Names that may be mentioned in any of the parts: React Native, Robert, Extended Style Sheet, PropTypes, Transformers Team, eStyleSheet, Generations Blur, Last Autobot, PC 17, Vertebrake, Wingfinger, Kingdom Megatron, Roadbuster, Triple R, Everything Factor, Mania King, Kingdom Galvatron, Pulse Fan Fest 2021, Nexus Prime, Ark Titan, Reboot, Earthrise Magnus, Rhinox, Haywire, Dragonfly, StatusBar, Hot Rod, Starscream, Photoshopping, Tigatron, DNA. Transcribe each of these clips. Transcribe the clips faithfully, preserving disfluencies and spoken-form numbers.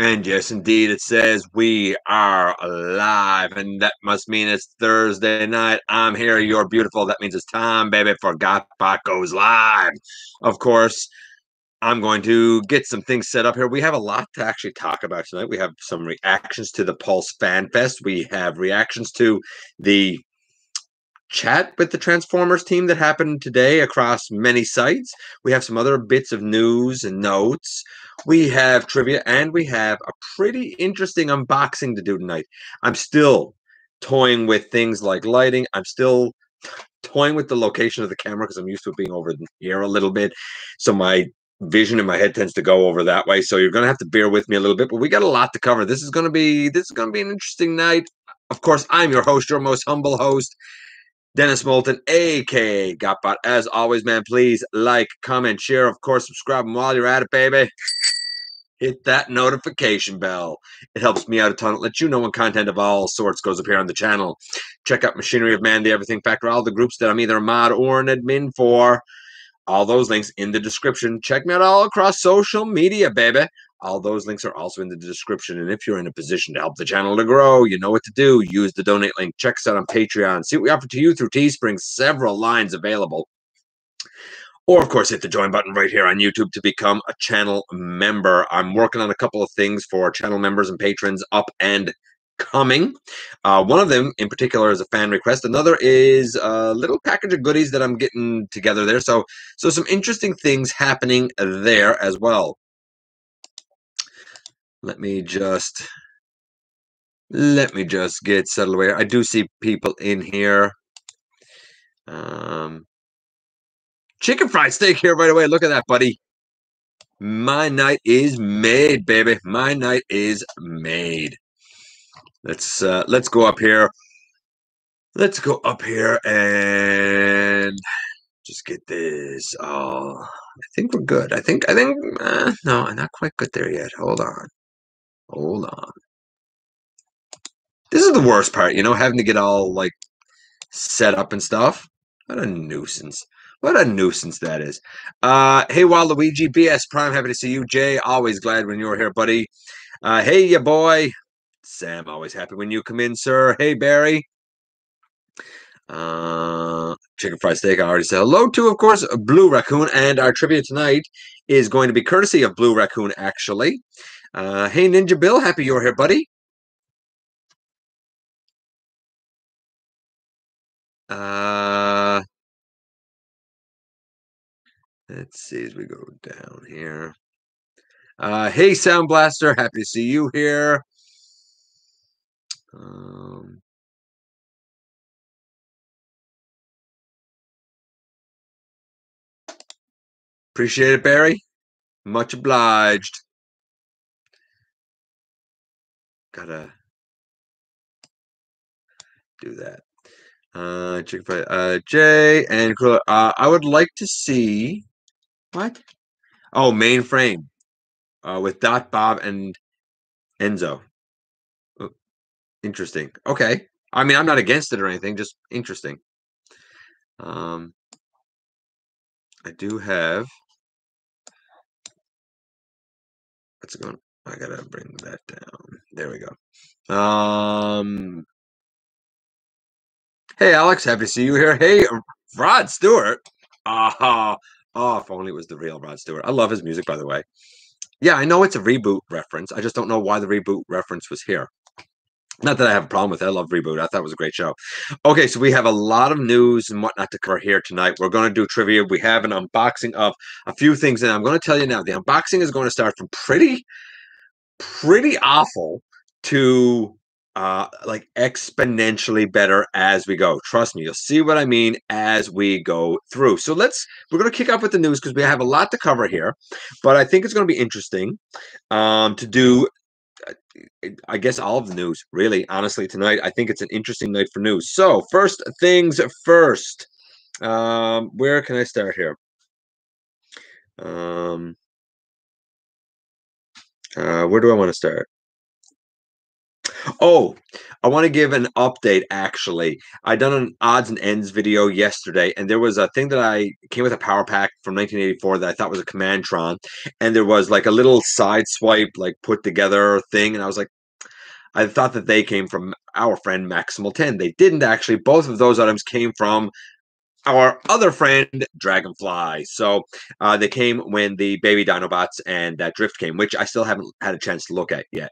And yes, indeed, it says we are alive, and that must mean it's Thursday night. I'm here, you're beautiful. That means it's time, baby, for GotBot Goes Live. Of course, I'm going to get some things set up here. We have a lot to actually talk about tonight. We have some reactions to the Pulse Fan Fest. We have reactions to the chat with the Transformers team that happened today across many sites. We have some other bits of news and notes. We have trivia, and we have a pretty interesting unboxing to do tonight. I'm still toying with things like lighting. I'm still toying with the location of the camera because I'm used to it being over here a little bit. So my vision in my head tends to go over that way. So you're going to have to bear with me a little bit, but we got a lot to cover. This is going to be, this is going to be an interesting night. Of course, I'm your host, your most humble host, Dennis Moulton, a k a. GotBot. As always, man, please like, comment, share. Of course, subscribe. And while you're at it, baby, hit that notification bell. It helps me out a ton. It lets you know when content of all sorts goes up here on the channel. Check out Machinery of Man, The Everything Factor, all the groups that I'm either a mod or an admin for. All those links in the description. Check me out all across social media, baby. All those links are also in the description. And if you're in a position to help the channel to grow, you know what to do. Use the donate link. Check us out on Patreon. See what we offer to you through Teespring. Several lines available. Or, of course, hit the join button right here on YouTube to become a channel member. I'm working on a couple of things for channel members and patrons up and coming. Uh, one of them, in particular, is a fan request. Another is a little package of goodies that I'm getting together there. So, so some interesting things happening there as well. Let me just, let me just get settled away. I do see people in here. Um, chicken fried steak here right away. Look at that, buddy. My night is made, baby. My night is made. Let's, uh, let's go up here. Let's go up here and just get this all. I think we're good. I think, I think, uh, no, I'm not quite good there yet. Hold on. Hold on. This is the worst part, you know, having to get all like set up and stuff. What a nuisance. What a nuisance that is. Uh, hey, Waluigi, B S Prime, happy to see you. Jay, always glad when you're here, buddy. Uh, hey, ya boy. Sam, always happy when you come in, sir. Hey, Barry. Uh, chicken fried steak, I already said hello to, of course, Blue Raccoon. And our trivia tonight is going to be courtesy of Blue Raccoon, actually. Uh, hey, Ninja Bill, happy you're here, buddy. Uh, let's see as we go down here. Uh, hey, Sound Blaster, happy to see you here. Um, appreciate it, Barry. Much obliged. Gotta do that. Uh, chicken fried. Uh, Jay and Krilla. Uh, I would like to see what? Oh, mainframe. Uh, with Dot Bob and Enzo. Interesting. Okay. I mean, I'm not against it or anything, just interesting. Um, I do have. What's going on? I gotta bring that down. There we go. Um, hey, Alex, happy to see you here. Hey, Rod Stewart. Ah, uh, oh, if only it was the real Rod Stewart. I love his music, by the way. Yeah, I know it's a Reboot reference. I just don't know why the Reboot reference was here. Not that I have a problem with it. I love Reboot. I thought it was a great show. Okay, so we have a lot of news and whatnot to cover here tonight. We're going to do trivia. We have an unboxing of a few things, and I'm going to tell you now, the unboxing is going to start from pretty, pretty awful to uh, like exponentially better as we go. Trust me, you'll see what I mean as we go through. So let's, we're going to kick off with the news because we have a lot to cover here, but I think it's going to be interesting um, to do. I guess all of the news, really, honestly, tonight. I think it's an interesting night for news. So, first things first. Um, where can I start here? Um, uh, where do I want to start? Oh, I want to give an update, actually. I done an odds and ends video yesterday, and there was a thing that I came with a power pack from nineteen eighty-four that I thought was a Commandtron, and there was like a little side swipe, like put together thing, and I was like, I thought that they came from our friend Maximal ten. They didn't actually. Both of those items came from our other friend Dragonfly. So uh, they came when the baby Dinobots and that drift came, which I still haven't had a chance to look at yet.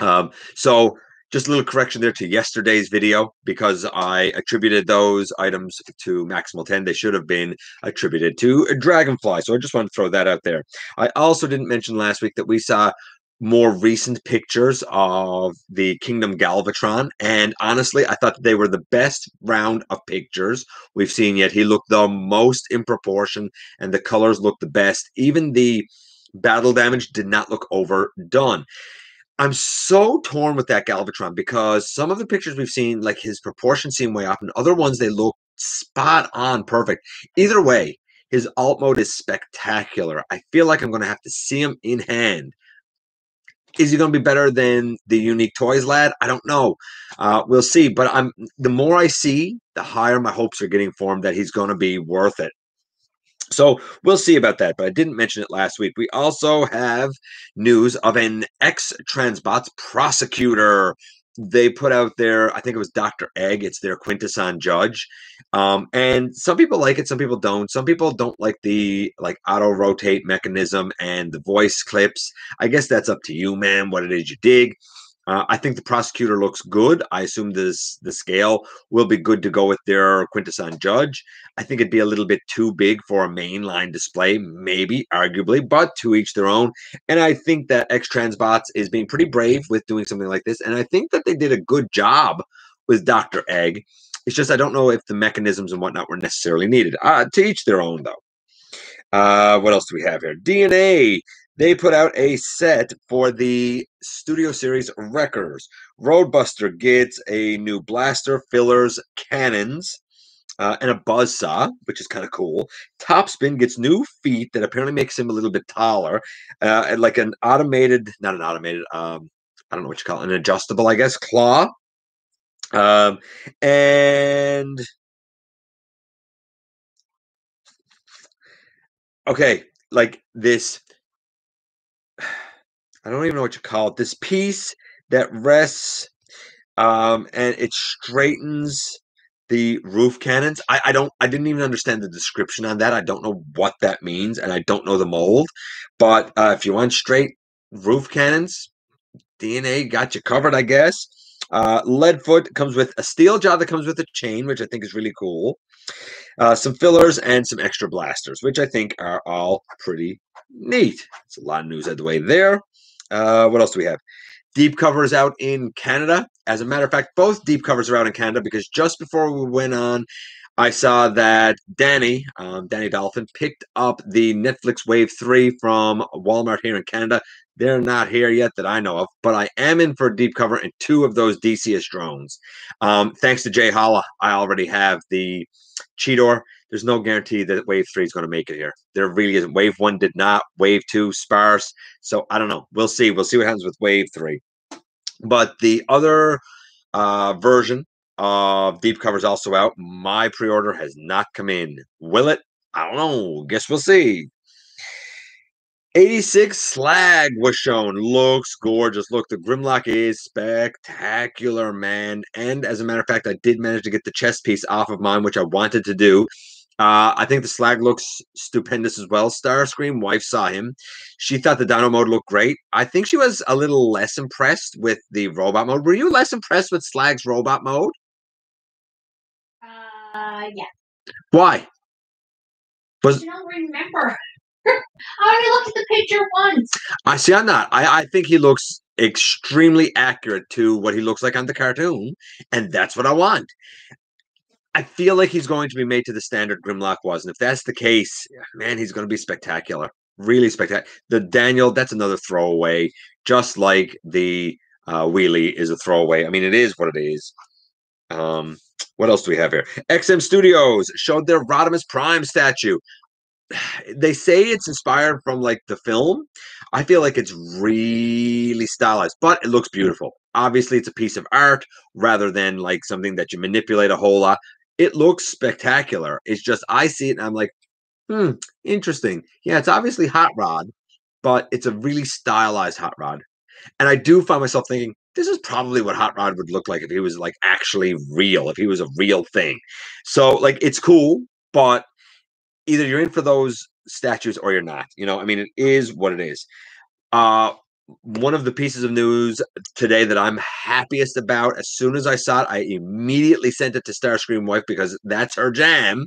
Um, so just a little correction there to yesterday's video, because I attributed those items to Maximal ten. They should have been attributed to Dragonfly. So I just want to throw that out there. I also didn't mention last week that we saw more recent pictures of the Kingdom Galvatron, and honestly, I thought they were the best round of pictures we've seen yet. He looked the most in proportion, and the colors looked the best. Even the battle damage did not look overdone. I'm so torn with that Galvatron, because some of the pictures we've seen, like, his proportions seem way off, and other ones they look spot on perfect. Either way, his alt mode is spectacular. I feel like I'm going to have to see him in hand. Is he going to be better than the Unique Toys lad? I don't know. Uh, we'll see. But I'm the more I see, the higher my hopes are getting for him that he's going to be worth it. So we'll see about that. But I didn't mention it last week. We also have news of an ex-Transbots prosecutor. They put out their, I think it was Doctor Egg. It's their Quintesson judge. Um, and some people like it. Some people don't. Some people don't like the like auto-rotate mechanism and the voice clips. I guess that's up to you, man, what it is you dig. Uh, I think the prosecutor looks good. I assume this the scale will be good to go with their Quintesson judge. I think it'd be a little bit too big for a mainline display, maybe, arguably, but to each their own. And I think that X-Transbots is being pretty brave with doing something like this. And I think that they did a good job with Doctor Egg. It's just I don't know if the mechanisms and whatnot were necessarily needed. Uh, to each their own, though. Uh, what else do we have here? D N A. They put out a set for the Studio Series Wreckers. Roadbuster gets a new blaster, fillers, cannons, uh, and a buzzsaw, which is kind of cool. Topspin gets new feet that apparently makes him a little bit taller. Uh, and like an automated, not an automated, um, I don't know what you call it, an adjustable, I guess, claw. Um, and... Okay, like this... I don't even know what you call it. This piece that rests um, and it straightens the roof cannons. I, I don't. I didn't even understand the description on that. I don't know what that means, and I don't know the mold. But uh, if you want straight roof cannons, D N A got you covered, I guess. Uh, Leadfoot comes with a steel jaw that comes with a chain, which I think is really cool. Uh, some fillers and some extra blasters, which I think are all pretty neat. It's a lot of news out of the way there. Uh, what else do we have? Deep Cover is out in Canada. As a matter of fact, both Deep Covers are out in Canada, because just before we went on, I saw that Danny, um, Danny Dolphin, picked up the Netflix Wave three from Walmart here in Canada. They're not here yet that I know of, but I am in for Deep Cover and two of those D C S drones. Um, thanks to Jay Hala, I already have the Cheetor. There's no guarantee that Wave three is going to make it here. There really isn't. Wave one did not. Wave two, sparse. So I don't know. We'll see. We'll see what happens with Wave three. But the other uh, version of Deep Cover is also out. My pre-order has not come in. Will it? I don't know. Guess we'll see. eighty-six Slag was shown. Looks gorgeous. Look, the Grimlock is spectacular, man. And as a matter of fact, I did manage to get the chest piece off of mine, which I wanted to do. Uh, I think the Slag looks stupendous as well. Starscream, wife saw him. She thought the Dino mode looked great. I think she was a little less impressed with the robot mode. Were you less impressed with Slag's robot mode? Uh, yeah. Why? Was... I don't remember. I only looked at the picture once. I see. I'm not. I, I think he looks extremely accurate to what he looks like on the cartoon, and that's what I want. I feel like he's going to be made to the standard Grimlock was, and if that's the case, man, he's going to be spectacular. Really spectacular. The Daniel, that's another throwaway, just like the uh, Wheelie is a throwaway. I mean, it is what it is. Um, what else do we have here? X M Studios showed their Rodimus Prime statue. they say it's inspired from like the film. I feel like it's really stylized, but it looks beautiful. Obviously, it's a piece of art rather than like something that you manipulate a whole lot. It looks spectacular. It's just, I see it and I'm like, hmm, interesting. Yeah, it's obviously Hot Rod, but it's a really stylized Hot Rod. And I do find myself thinking, this is probably what Hot Rod would look like if he was like actually real, if he was a real thing. So like, it's cool, but either you're in for those statues or you're not. You know, I mean, it is what it is. Uh, one of the pieces of news today that I'm happiest about, as soon as I saw it, I immediately sent it to Starscream Wife because that's her jam.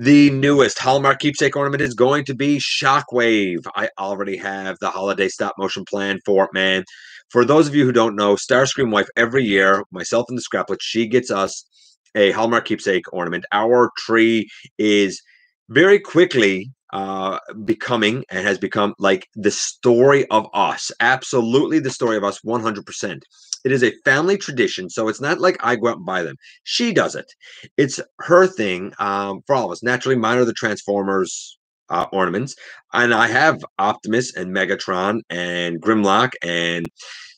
The newest Hallmark Keepsake Ornament is going to be Shockwave. I already have the holiday stop motion plan for it, man. For those of you who don't know, Starscream Wife, every year, myself and the Scraplet, she gets us a Hallmark Keepsake Ornament. Our tree is very quickly uh, becoming and has become like the story of us. Absolutely the story of us, one hundred percent. It is a family tradition, so it's not like I go out and buy them. She does it. It's her thing um, for all of us. Naturally, mine are the Transformers uh, ornaments, and I have Optimus and Megatron and Grimlock and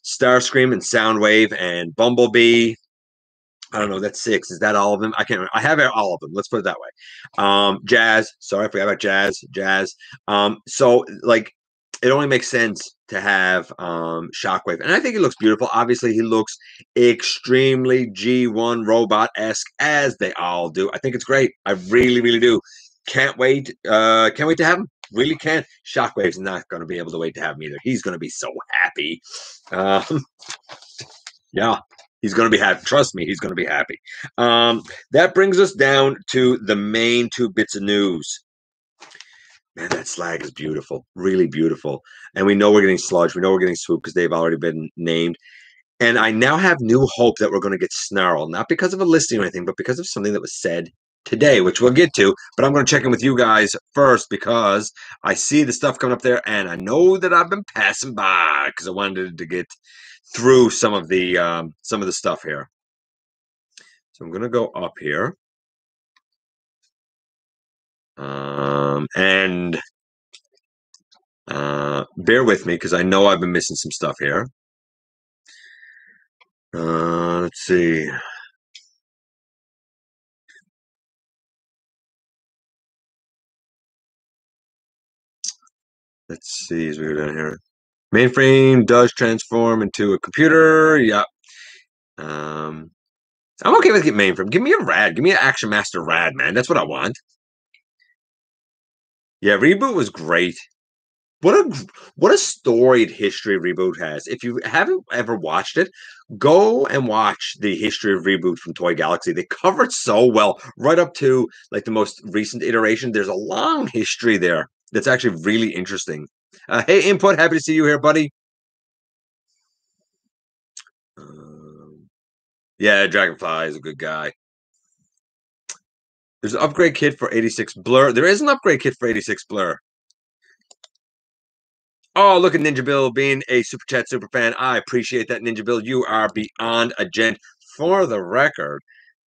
Starscream and Soundwave and Bumblebee. I don't know. That's six. Is that all of them? I can't remember. I have all of them. Let's put it that way. Um, Jazz. Sorry, I forgot about Jazz. Jazz. Um, so, like, it only makes sense to have um, Shockwave. And I think he looks beautiful. Obviously, he looks extremely G one robot-esque, as they all do. I think it's great. I really, really do. Can't wait. Uh, can't wait to have him. Really can't. Shockwave's not going to be able to wait to have him either. He's going to be so happy. Um, yeah. He's going to be happy. Trust me, he's going to be happy. Um, that brings us down to the main two bits of news. Man, that slag is beautiful. Really beautiful. And we know we're getting Sludge. We know we're getting Swoop because they've already been named. And I now have new hope that we're going to get Snarl. Not because of a listing or anything, but because of something that was said today, which we'll get to. But I'm going to check in with you guys first because I see the stuff coming up there. And I know that I've been passing by because I wanted to get through some of the um, some of the stuff here. So I'm going to go up here. Um, and uh, bear with me because I know I've been missing some stuff here. Uh, let's see. Let's see as we go down here. Mainframe does transform into a computer. Yeah. Um, I'm okay with getting mainframe. Give me a rad. Give me an Action Master rad, man. That's what I want. Yeah, Reboot was great. What a what a storied history Reboot has. If you haven't ever watched it, go and watch the history of Reboot from Toy Galaxy. They cover it so well, right up to like the most recent iteration. There's a long history there that's actually really interesting. Uh, hey, Input, happy to see you here, buddy. Um, yeah, Dragonfly is a good guy. There's an upgrade kit for eighty-six Blur. There is an upgrade kit for eighty-six Blur. Oh, look at Ninja Bill being a Super Chat super fan. I appreciate that, Ninja Bill. You are beyond a gent. For the record,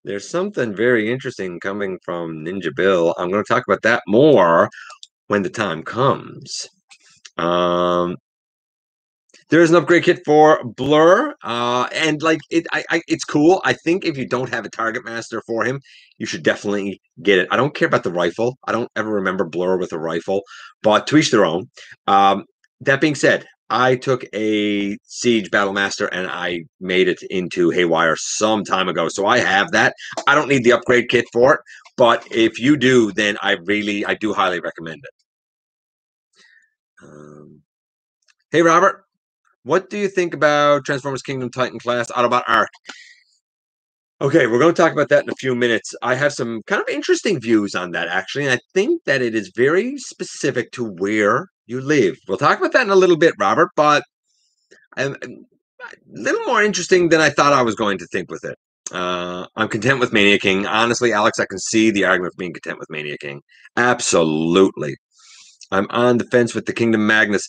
there's something very interesting coming from Ninja Bill. I'm going to talk about that more when the time comes. Um, there is an upgrade kit for Blur, uh, and like it, I, I, it's cool. I think if you don't have a target master for him, you should definitely get it. I don't care about the rifle. I don't ever remember Blur with a rifle, but to each their own. Um, that being said, I took a Siege Battle Master and I made it into Haywire some time ago, so I have that. I don't need the upgrade kit for it, but if you do, then I really, I do highly recommend it. Um, hey, Robert, what do you think about Transformers Kingdom Titan class Autobot Arc? Okay, we're going to talk about that in a few minutes. I have some kind of interesting views on that, actually, and I think that it is very specific to where you live. We'll talk about that in a little bit, Robert, but I'm, I'm a little more interesting than I thought I was going to think with it. Uh, I'm content with Mania King. Honestly, Alex, I can see the argument for being content with Mania King. Absolutely. I'm on the fence with the Kingdom Magnus.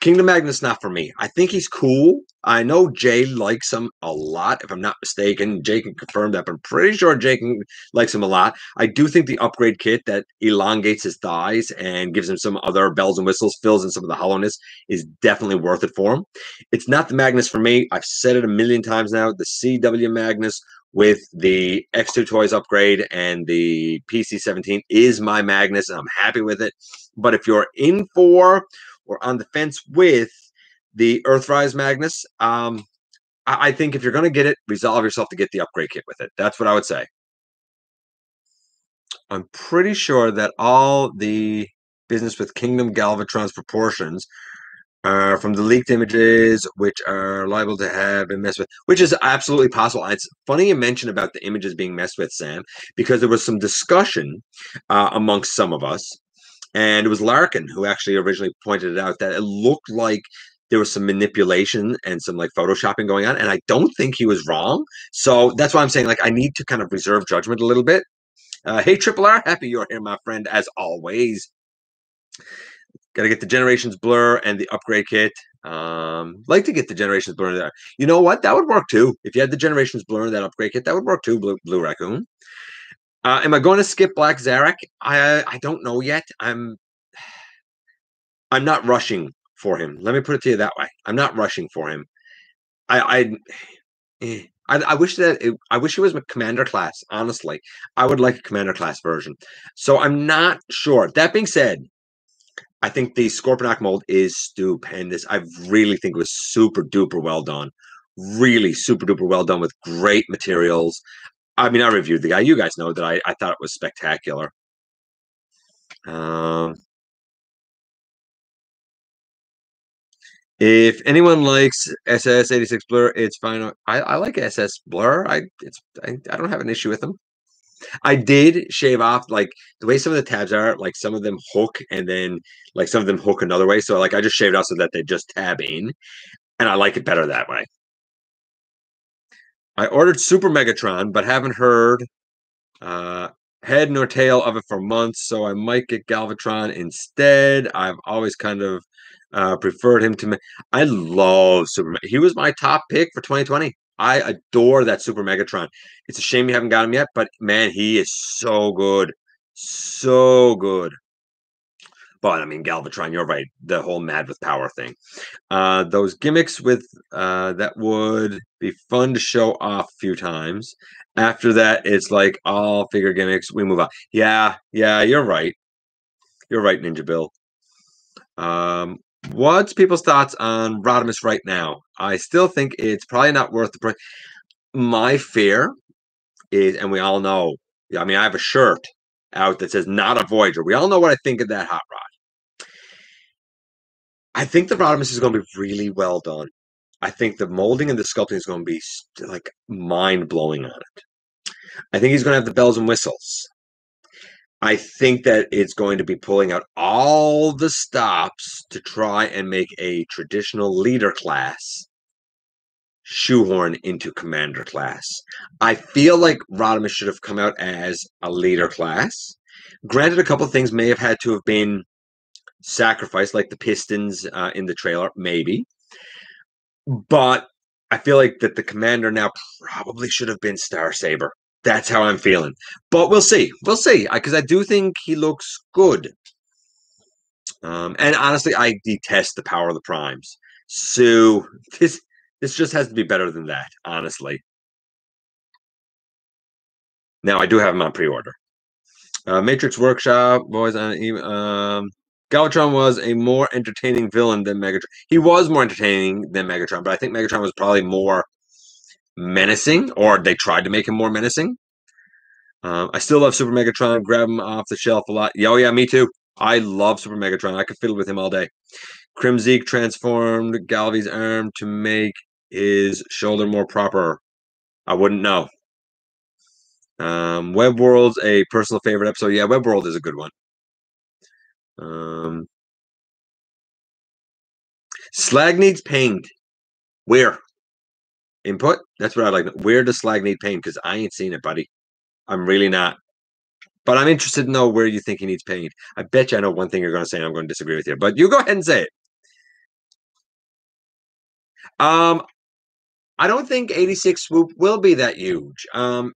Kingdom Magnet's not for me. I think he's cool. I know Jay likes him a lot, if I'm not mistaken. Jay can confirm that, but I'm pretty sure Jay can, likes him a lot. I do think the upgrade kit that elongates his thighs and gives him some other bells and whistles, fills in some of the hollowness, is definitely worth it for him. It's not the Magnus for me. I've said it a million times now. The C W Magnus with the X two Toys upgrade and the P C seventeen is my Magnus, and I'm happy with it. But if you're in for... or on the fence with the Earthrise Magnus, um, I, I think if you're going to get it, resolve yourself to get the upgrade kit with it. That's what I would say. I'm pretty sure that all the business with Kingdom Galvatron's proportions are from the leaked images, which are liable to have been messed with, which is absolutely possible. It's funny you mention about the images being messed with, Sam, because there was some discussion uh, amongst some of us. And it was Larkin who actually originally pointed it out that it looked like there was some manipulation and some like photoshopping going on. And I don't think he was wrong. So that's why I'm saying, like, I need to kind of reserve judgment a little bit. Uh, hey, Triple R, happy you're here, my friend, as always. Got to get the Generations Blur and the upgrade kit. Um, like to get the Generations Blur in there. You know what? That would work too. If you had the Generations Blur and that upgrade kit, that would work too, Blue, Blue Raccoon. Uh, am I going to skip Black Zarek? I I don't know yet. I'm I'm not rushing for him. Let me put it to you that way. I'm not rushing for him. I I I, I wish that it, I wish it was a Commander class. Honestly, I would like a Commander class version. So I'm not sure. That being said, I think the Scorponok mold is stupendous. I really think it was super duper well done. Really super duper well done with great materials. I mean, I reviewed the guy. You guys know that I, I thought it was spectacular. Um, if anyone likes S S eighty-six Blur, it's fine. I, I like S S Blur. I it's I, I don't have an issue with them. I did shave off, like, the way some of the tabs are, like, some of them hook and then, like, some of them hook another way. So, like, I just shaved off so that they just tab in. And I like it better that way. I ordered Super Megatron, but haven't heard uh, head nor tail of it for months, so I might get Galvatron instead. I've always kind of uh, preferred him to me. I love Super Megatron. He was my top pick for twenty twenty. I adore that Super Megatron. It's a shame you haven't got him yet, but, man, he is so good. So good. But, I mean, Galvatron, you're right. The whole mad with power thing. Uh, those gimmicks with uh, that would be fun to show off a few times. After that, it's like all figure gimmicks. We move on. Yeah, yeah, you're right. You're right, Ninja Bill. Um, what's people's thoughts on Rodimus right now? I still think it's probably not worth the price. My fear is, and we all know, I mean, I have a shirt out that says not a Voyager. We all know what I think of that Hot Rod. I think the Rodimus is going to be really well done. I think the molding and the sculpting is going to be like mind-blowing on it. I think he's going to have the bells and whistles. I think that it's going to be pulling out all the stops to try and make a traditional leader class shoehorn into commander class. I feel like Rodimus should have come out as a leader class. Granted, a couple of things may have had to have been sacrificed, like the pistons uh, in the trailer, maybe. But I feel like that the commander now probably should have been Star Saber. That's how I'm feeling. But we'll see. We'll see. Because I, I do think he looks good. Um, and honestly, I detest the power of the primes. So this... This just has to be better than that, honestly. Now, I do have them on pre-order. Uh, Matrix Workshop, boys on email. Um, Galvatron was a more entertaining villain than Megatron. He was more entertaining than Megatron, but I think Megatron was probably more menacing, or they tried to make him more menacing. Um, I still love Super Megatron. Grab him off the shelf a lot. Oh, yeah, me too. I love Super Megatron. I could fiddle with him all day. Crimzeek transformed Galvi's arm to make his shoulder more proper. I wouldn't know. Um, Web World's a personal favorite episode. Yeah, Web World is a good one. Um, Slag needs paint. Where? Input? That's what I like. Where does Slag need paint? Because I ain't seen it, buddy. I'm really not. But I'm interested to know where you think he needs paint. I bet you I know one thing you're going to say, and I'm going to disagree with you. But you go ahead and say it. Um, I don't think eighty-six Swoop will be that huge. Um,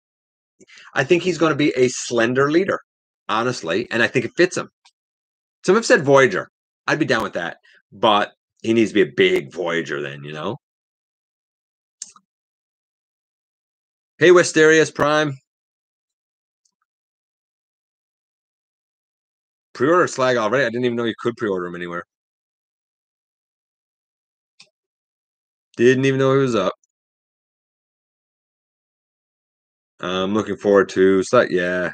I think he's going to be a slender leader, honestly, and I think it fits him. Some have said Voyager. I'd be down with that, but he needs to be a big Voyager then, you know? Hey, Westerius Prime. Pre-order Slag already? I didn't even know you could pre-order him anywhere. Didn't even know he was up. I'm looking forward to Slag. Yeah.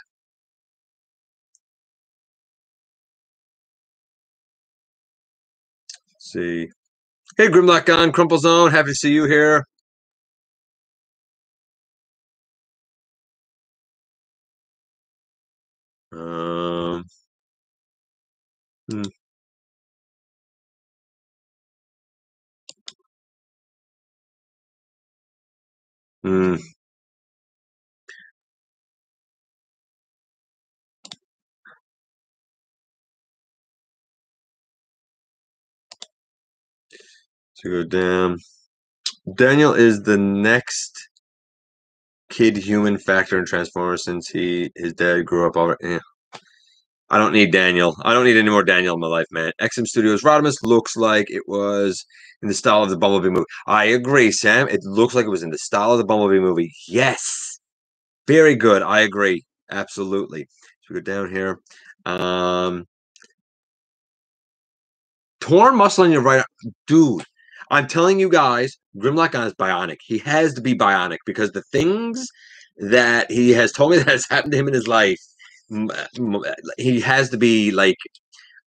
Let's see. Hey, Grimlock on Crumple Zone. Happy to see you here. Um. Hmm. Hmm. So go down. Daniel is the next kid human factor in Transformers since he his dad grew up already. Yeah. I don't need Daniel. I don't need any more Daniel in my life, man. X M Studios Rodimus looks like it was in the style of the Bumblebee movie. I agree, Sam. It looks like it was in the style of the Bumblebee movie. Yes. Very good. I agree. Absolutely. So we go down here. Um, torn muscle in your right arm. Dude, I'm telling you guys, Grimlock is bionic. He has to be bionic because the things that he has told me that has happened to him in his life, he has to be like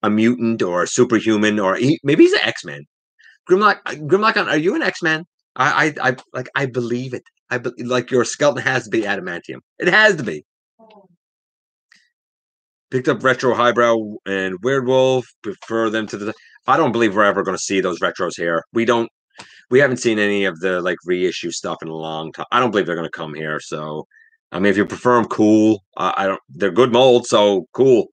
a mutant or a superhuman, or he, maybe he's an X-Man. Grimlock, Grimlock, are you an X-Man? I, I, I, like, I believe it. I be, like your skeleton has to be adamantium. It has to be. Picked up Retro Highbrow and Weirdwolf. Prefer them to the. I don't believe we're ever going to see those retros here. We don't. We haven't seen any of the like reissue stuff in a long time. I don't believe they're going to come here. So. I mean, if you prefer them, cool. Uh, I don't. They're good mold, so cool.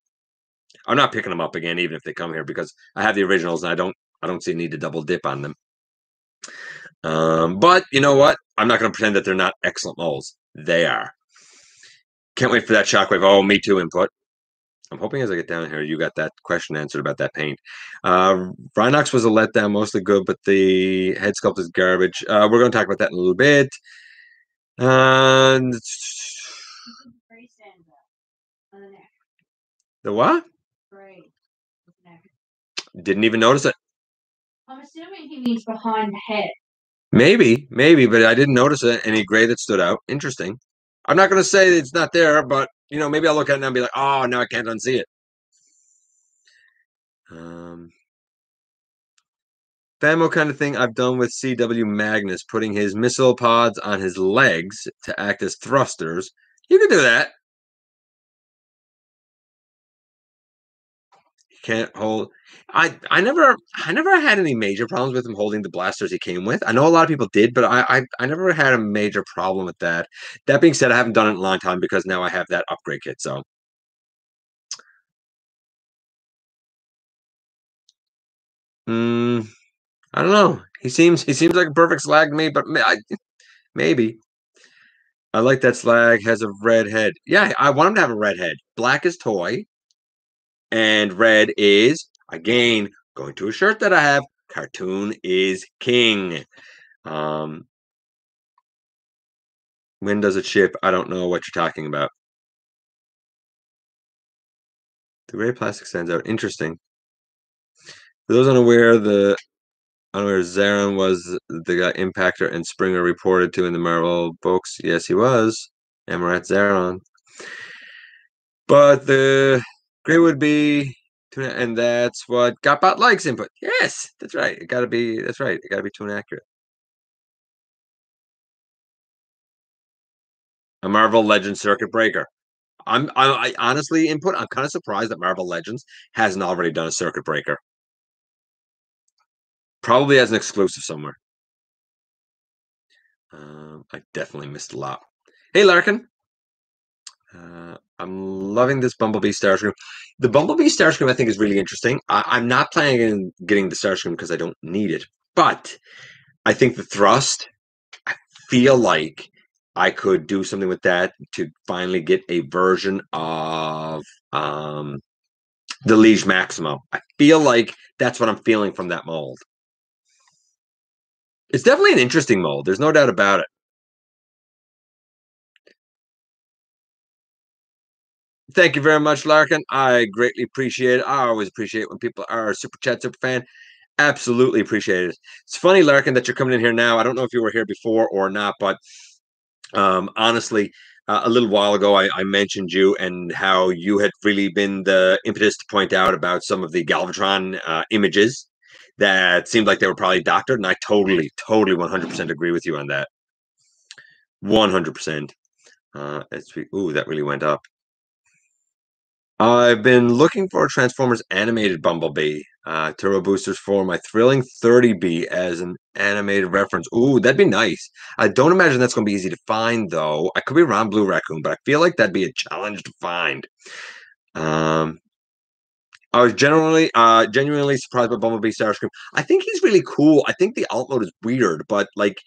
I'm not picking them up again, even if they come here, because I have the originals, and I don't. I don't see a need to double dip on them. Um, but you know what? I'm not going to pretend that they're not excellent molds. They are. Can't wait for that Shockwave. Oh, me too. Input. I'm hoping as I get down here, you got that question answered about that paint. Uh, Rhinox was a letdown, mostly good, but the head sculpt is garbage. Uh, we're going to talk about that in a little bit. And the what? Didn't even notice it. I'm assuming he means behind the head. Maybe, maybe, but I didn't notice it. Any gray that stood out. Interesting. I'm not going to say it's not there, but you know, maybe I'll look at it and I'll be like, oh, now I can't unsee it. Um. Famo kind of thing I've done with C W Magnus, putting his missile pods on his legs to act as thrusters. You can do that. He can't hold. I I never I never had any major problems with him holding the blasters he came with. I know a lot of people did, but I I, I never had a major problem with that. That being said, I haven't done it in a long time because now I have that upgrade kit. So. Hmm. I don't know. He seems he seems like a perfect Slag to me, but I, maybe. I like that Slag has a red head. Yeah, I want him to have a red head. Black is toy, and red is, again, going to a shirt that I have, cartoon is king. Um, when does it ship? I don't know what you're talking about. The gray plastic stands out. Interesting. For those unaware, the... Unaware, Zarin was the guy Impactor and Springer reported to in the Marvel books. Yes, he was. Amarat Zarin. But the gray would be, and that's what GotBot likes input. Yes, that's right. It gotta be, that's right. It gotta be tune accurate. A Marvel Legends circuit breaker. I'm, I, I honestly, input, I'm kind of surprised that Marvel Legends hasn't already done a circuit breaker. Probably as an exclusive somewhere. Um, I definitely missed a lot. Hey, Larkin. Uh, I'm loving this Bumblebee Starscream. The Bumblebee Starscream, I think, is really interesting. I I'm not planning on getting the Starscream because I don't need it. But I think the thrust, I feel like I could do something with that to finally get a version of um, the Liege Maximo. I feel like that's what I'm feeling from that mold. It's definitely an interesting mold. There's no doubt about it. Thank you very much, Larkin. I greatly appreciate it. I always appreciate when people are Super Chat, Super Fan. Absolutely appreciate it. It's funny, Larkin, that you're coming in here now. I don't know if you were here before or not, but um, honestly, uh, a little while ago, I, I mentioned you and how you had really been the impetus to point out about some of the Galvatron uh, images that seemed like they were probably doctored, and I totally, totally one hundred percent agree with you on that. one hundred percent. Uh, ooh, that really went up. I've been looking for a Transformers animated Bumblebee. Uh, Turbo Boosters for my thrilling thirty B as an animated reference. Ooh, that'd be nice. I don't imagine that's going to be easy to find, though. I could be wrong, Blue Raccoon, but I feel like that'd be a challenge to find. Um, I was generally, uh, genuinely surprised by Bumblebee Starscream. I think he's really cool. I think the alt mode is weird, but like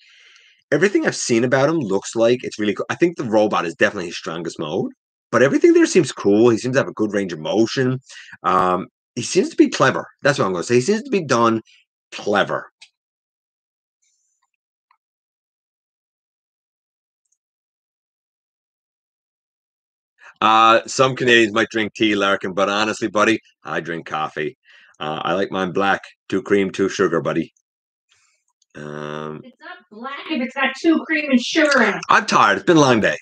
everything I've seen about him looks like it's really cool. I think the robot is definitely his strongest mode. But everything there seems cool. He seems to have a good range of motion. Um, he seems to be clever. That's what I'm going to say. He seems to be done clever. Uh, some Canadians might drink tea, Larkin, but honestly, buddy, I drink coffee. Uh, I like mine black. Two cream, two sugar, buddy. Um, it's not black if it's got two cream and sugar in it. I'm tired. It's been a long day.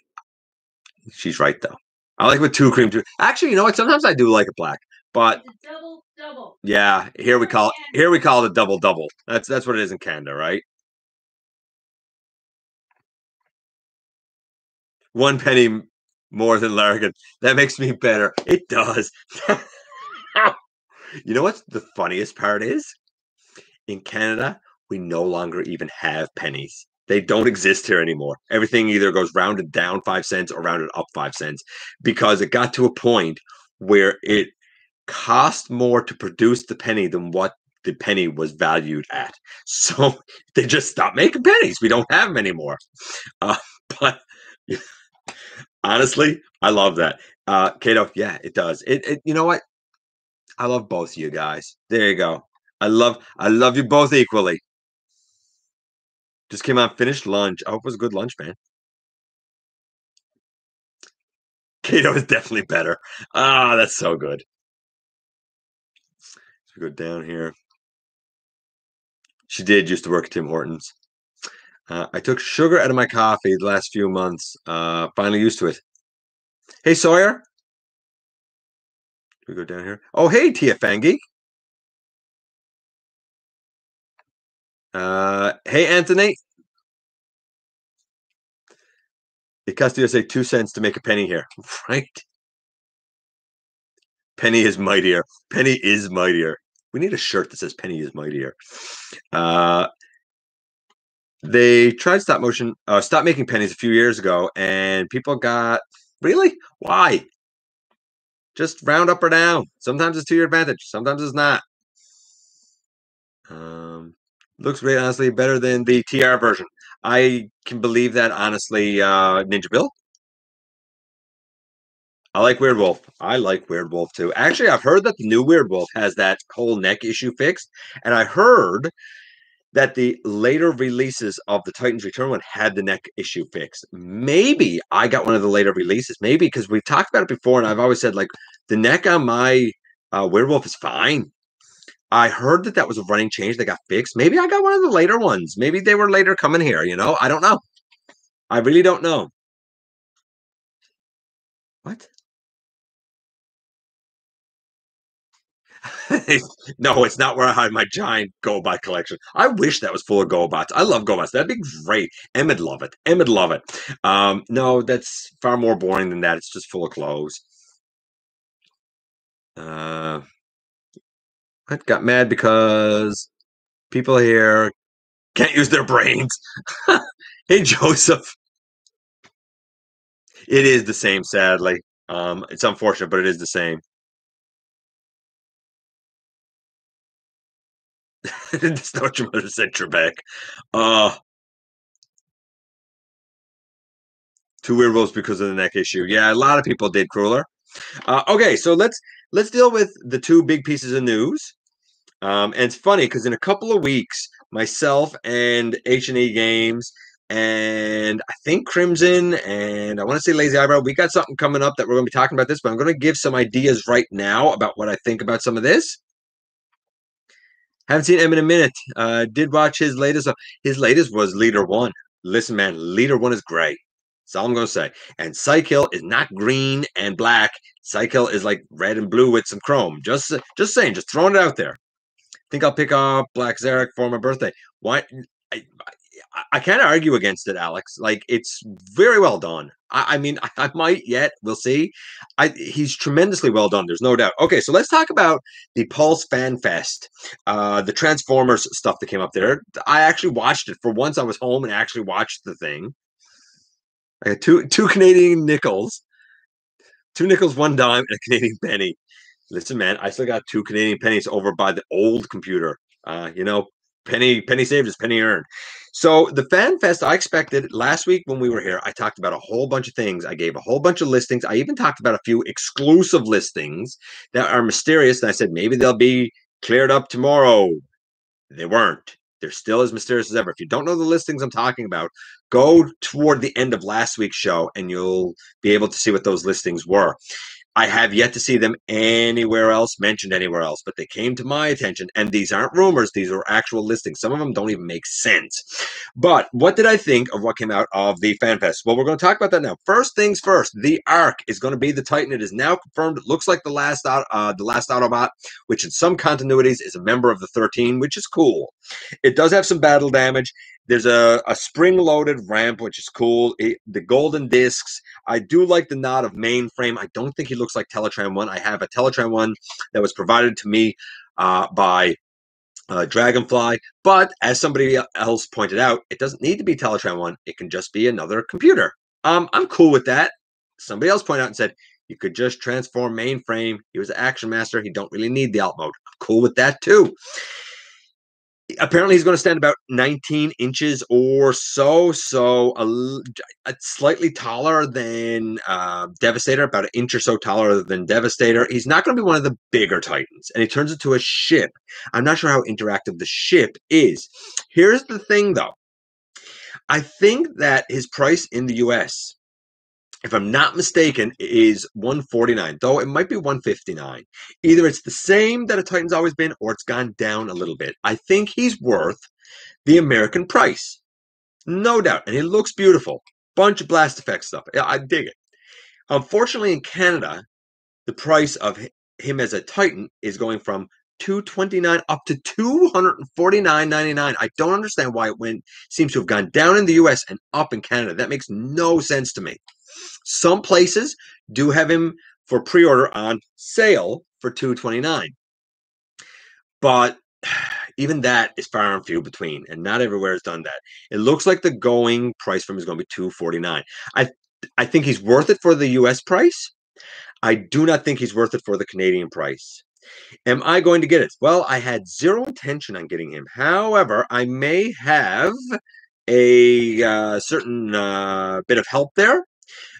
She's right, though. I like it with two cream. Two. Actually, you know what? Sometimes I do like it black, but it's a double double. Yeah, here we call it, here we call it a double double. That's that's what it is in Canada, right? One penny more than Larkin. That makes me better. It does. You know what the funniest part is? In Canada, we no longer even have pennies. They don't exist here anymore. Everything either goes rounded down five cents or rounded up five cents because it got to a point where it cost more to produce the penny than what the penny was valued at. So they just stopped making pennies. We don't have them anymore. Uh, but honestly, I love that. Uh, Kato, yeah, it does. It, it, you know what? I love both of you guys. There you go. I love, I love you both equally. Just came out, finished lunch. I hope it was a good lunch, man. Kato is definitely better. Ah, oh, that's so good. So we go down here. She did used to work at Tim Hortons. Uh, I took sugar out of my coffee the last few months. Uh, finally used to it. Hey, Sawyer. We go down here. Oh, hey, Tia Fangeek. Uh, hey, Anthony. It costs you, say, two cents to make a penny here, right? Penny is mightier. Penny is mightier. We need a shirt that says penny is mightier. Uh, they tried stop motion, uh, stop making pennies a few years ago, and people got, really? Why? Just round up or down. Sometimes it's to your advantage. Sometimes it's not. Um. Looks great, honestly, better than the T R version. I can believe that, honestly, uh, Ninja Bill. I like Weird Wolf. I like Weird Wolf, too. Actually, I've heard that the new Weird Wolf has that whole neck issue fixed. And I heard that the later releases of the Titans Return one had the neck issue fixed. Maybe I got one of the later releases. Maybe, because we've talked about it before, and I've always said, like, the neck on my uh, Weird Wolf is fine. I heard that that was a running change that got fixed. Maybe I got one of the later ones. Maybe they were later coming here, you know? I don't know. I really don't know. What? No, it's not where I hide my giant GoBot collection. I wish that was full of GoBots. I love GoBots. That'd be great. Em would love it. Em would love it. Um, no, that's far more boring than that. It's just full of clothes. Uh... I got mad because people here can't use their brains. Hey, Joseph. It is the same, sadly. Um, it's unfortunate, but it is the same. Not your mother said Trebek. Uh, two werewolves because of the neck issue. Yeah, a lot of people did, Crueler. Uh, okay, so let's let's deal with the two big pieces of news. Um, and it's funny because in a couple of weeks, myself and H and E Games and I think Crimson and I want to say Lazy Eyebrow, we got something coming up that we're going to be talking about this, but I'm going to give some ideas right now about what I think about some of this. Haven't seen him in a minute. Uh, did watch his latest. Uh, his latest was Leader One. Listen, man, Leader One is great. That's all I'm going to say. And Psych Hill is not green and black. Psych Hill is like red and blue with some chrome. Just, just saying, just throwing it out there. I think I'll pick up Black Zarek for my birthday. Why? I, I, I can't argue against it, Alex. Like, it's very well done. I, I mean, I, I might yet. We'll see. I, he's tremendously well done. There's no doubt. Okay, so let's talk about the Pulse Fan Fest, uh, the Transformers stuff that came up there. I actually watched it. For once, I was home and actually watched the thing. I got two two Canadian nickels, two nickels, one dime, and a Canadian penny. Listen, man, I still got two Canadian pennies over by the old computer. Uh, you know, penny penny saved is penny earned. So the Fan Fest, I expected last week when we were here, I talked about a whole bunch of things. I gave a whole bunch of listings. I even talked about a few exclusive listings that are mysterious. And I said, maybe they'll be cleared up tomorrow. They weren't. They're still as mysterious as ever. If you don't know the listings I'm talking about, go toward the end of last week's show and you'll be able to see what those listings were. I have yet to see them anywhere else, mentioned anywhere else, but they came to my attention. And these aren't rumors. These are actual listings. Some of them don't even make sense. But what did I think of what came out of the FanFest? Well, we're going to talk about that now. First things first, the Ark is going to be the Titan. It is now confirmed. It looks like the last, uh, the last Autobot, which in some continuities is a member of the thirteen, which is cool. It does have some battle damage. There's a, a spring-loaded ramp, which is cool. It, the golden discs. I do like the nod of Mainframe. I don't think he looks like Teletran one. I have a Teletran one that was provided to me uh, by uh, Dragonfly. But as somebody else pointed out, it doesn't need to be Teletran one. It can just be another computer. Um, I'm cool with that. Somebody else pointed out and said, you could just transform Mainframe. He was an Action Master. He don't really need the alt mode. I'm cool with that too. Apparently, he's going to stand about nineteen inches or so, so a, a slightly taller than uh, Devastator, about an inch or so taller than Devastator. He's not going to be one of the bigger Titans, and he turns into a ship. I'm not sure how interactive the ship is. Here's the thing, though. I think that his price in the U S, if I'm not mistaken, is one forty-nine, though it might be one fifty-nine. Either it's the same that a Titan's always been, or it's gone down a little bit. I think he's worth the American price, no doubt. And he looks beautiful. Bunch of blast effect stuff. I dig it. Unfortunately, in Canada, the price of him as a Titan is going from two twenty-nine up to two forty-nine ninety-nine. I don't understand why it went seems to have gone down in the U S and up in Canada. That makes no sense to me. Some places do have him for pre-order on sale for two twenty-nine, but even that is far and few between, and not everywhere has done that. It looks like the going price for him is going to be two forty-nine. I I think he's worth it for the U S price. I do not think he's worth it for the Canadian price. Am I going to get it? Well, I had zero intention on getting him. However, I may have a uh, certain uh, bit of help there.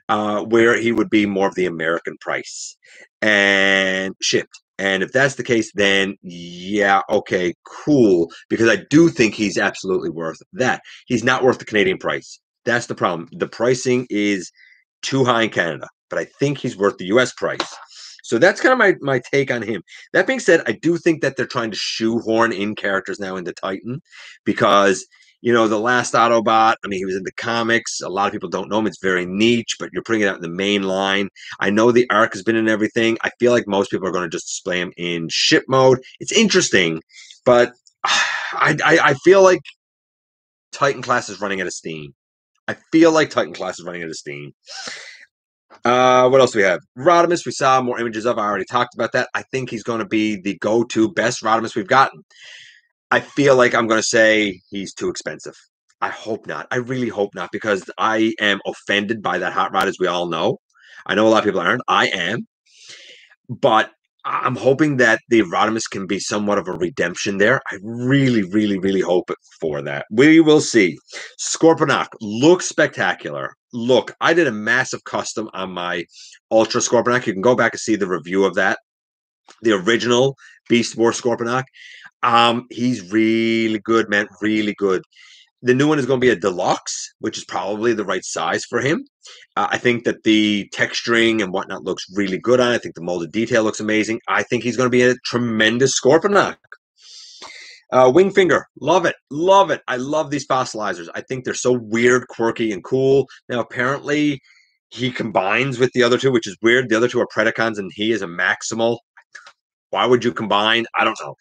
Uh, where he would be more of the American price and shipped. And if that's the case, then yeah, okay, cool. Because I do think he's absolutely worth that. He's not worth the Canadian price. That's the problem. The pricing is too high in Canada, but I think he's worth the U S price. So that's kind of my, my take on him. That being said, I do think that they're trying to shoehorn in characters now into Titan because... You know, the last Autobot, I mean, he was in the comics. A lot of people don't know him. It's very niche, but you're putting it out in the main line. I know the Arc has been in everything. I feel like most people are going to just display him in ship mode. It's interesting, but I, I, I feel like Titan Class is running out of steam. I feel like Titan Class is running out of steam. Uh, what else do we have? Rodimus, we saw more images of. I already talked about that. I think he's going to be the go-to best Rodimus we've gotten. I feel like I'm going to say he's too expensive. I hope not. I really hope not because I am offended by that Hot Rod, as we all know. I know a lot of people aren't. I am. But I'm hoping that the Rodimus can be somewhat of a redemption there. I really, really, really hope for that. We will see. Scorponok looks spectacular. Look, I did a massive custom on my Ultra Scorponok. You can go back and see the review of that. The original Beast Wars Scorponok. Um, he's really good, man. Really good. The new one is going to be a deluxe, which is probably the right size for him. Uh, I think that the texturing and whatnot looks really good on it. I think the molded detail looks amazing. I think he's going to be a tremendous Scorponok. Uh, Wingfinger, love it, love it. I love these fossilizers. I think they're so weird, quirky, and cool. Now, apparently, he combines with the other two, which is weird. The other two are Predacons, and he is a Maximal. Why would you combine? I don't know.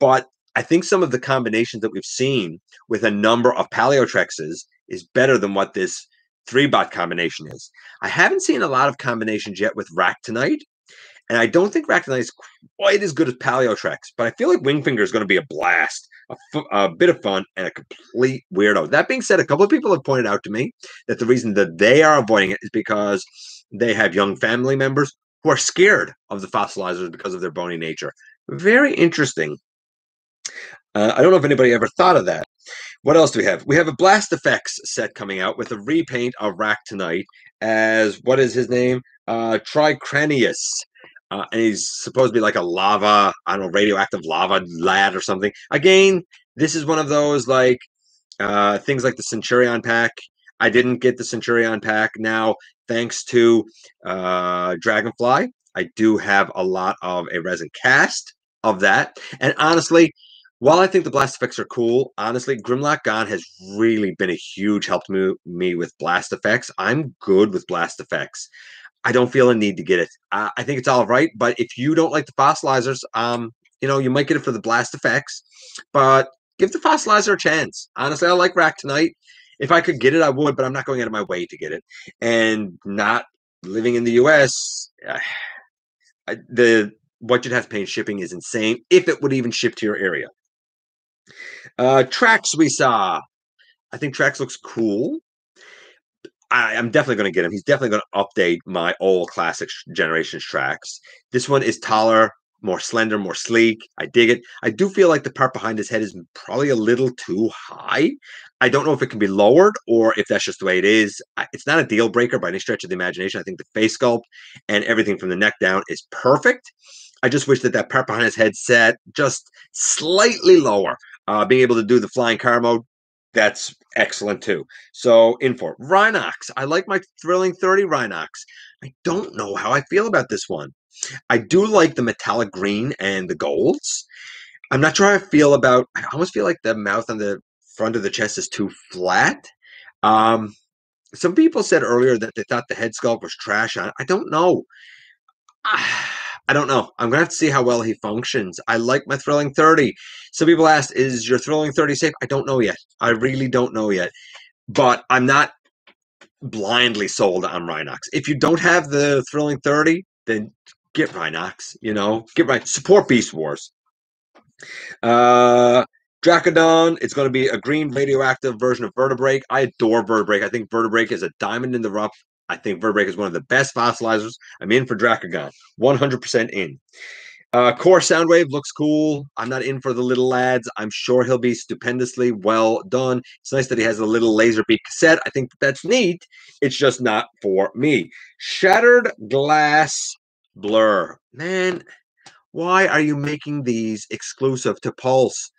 But I think some of the combinations that we've seen with a number of Paleotrexes is better than what this three-bot combination is. I haven't seen a lot of combinations yet with Ractonite, and I don't think Ractonite is quite as good as Paleotrex, but I feel like Wingfinger is going to be a blast, a, a bit of fun, and a complete weirdo. That being said, a couple of people have pointed out to me that the reason that they are avoiding it is because they have young family members who are scared of the fossilizers because of their bony nature. Very interesting. Uh, I don't know if anybody ever thought of that. What else do we have? We have a Blast Effects set coming out with a repaint of Ractonite as, what is his name? Uh, Tricranius. Uh, and he's supposed to be like a lava, I don't know, radioactive lava lad or something. Again, this is one of those like uh, things like the Centurion pack. I didn't get the Centurion pack now, thanks to uh, Dragonfly. I do have a lot of a resin cast of that. And honestly, while I think the Blast Effects are cool, honestly, Grimlock Gone has really been a huge help to me with Blast Effects. I'm good with Blast Effects. I don't feel a need to get it. I, I think it's all right, but if you don't like the Fossilizers, um, you know, you might get it for the Blast Effects, but give the Fossilizer a chance. Honestly, I like Ractonite. If I could get it, I would, but I'm not going out of my way to get it. And not living in the U S, uh, the what you'd have to pay in shipping is insane, if it would even ship to your area. Uh, Trax we saw. I think Trax looks cool. I, I'm definitely going to get him. He's definitely going to update my old classic Generations Trax. This one is taller, more slender, more sleek. I dig it. I do feel like the part behind his head is probably a little too high. I don't know if it can be lowered or if that's just the way it is. I, it's not a deal breaker by any stretch of the imagination. I think the face sculpt and everything from the neck down is perfect. I just wish that that part behind his head sat just slightly lower. Uh, being able to do the flying car mode, that's excellent too. So, in for Rhinox. I like my Thrilling thirty Rhinox. I don't know how I feel about this one. I do like the metallic green and the golds. I'm not sure how I feel about, I almost feel like the mouth on the front of the chest is too flat. Um, some people said earlier that they thought the head sculpt was trash on it. I don't know. Ah. I don't know. I'm going to have to see how well he functions. I like my Thrilling thirty. Some people asked, is your Thrilling thirty safe? I don't know yet. I really don't know yet. But I'm not blindly sold on Rhinox. If you don't have the Thrilling thirty, then get Rhinox. You know, get right. Support Beast Wars. Uh, Dracodon. It's going to be a green radioactive version of Vertebrake. I adore Vertebrake. I think Vertebrake is a diamond in the rough. I think Vertebrake is one of the best fossilizers. I'm in for Dracagon. one hundred percent in. Uh, Core Soundwave looks cool. I'm not in for the little lads. I'm sure he'll be stupendously well done. It's nice that he has a little laser beak cassette. I think that's neat. It's just not for me. Shattered Glass Blur. Man, why are you making these exclusive to Pulse?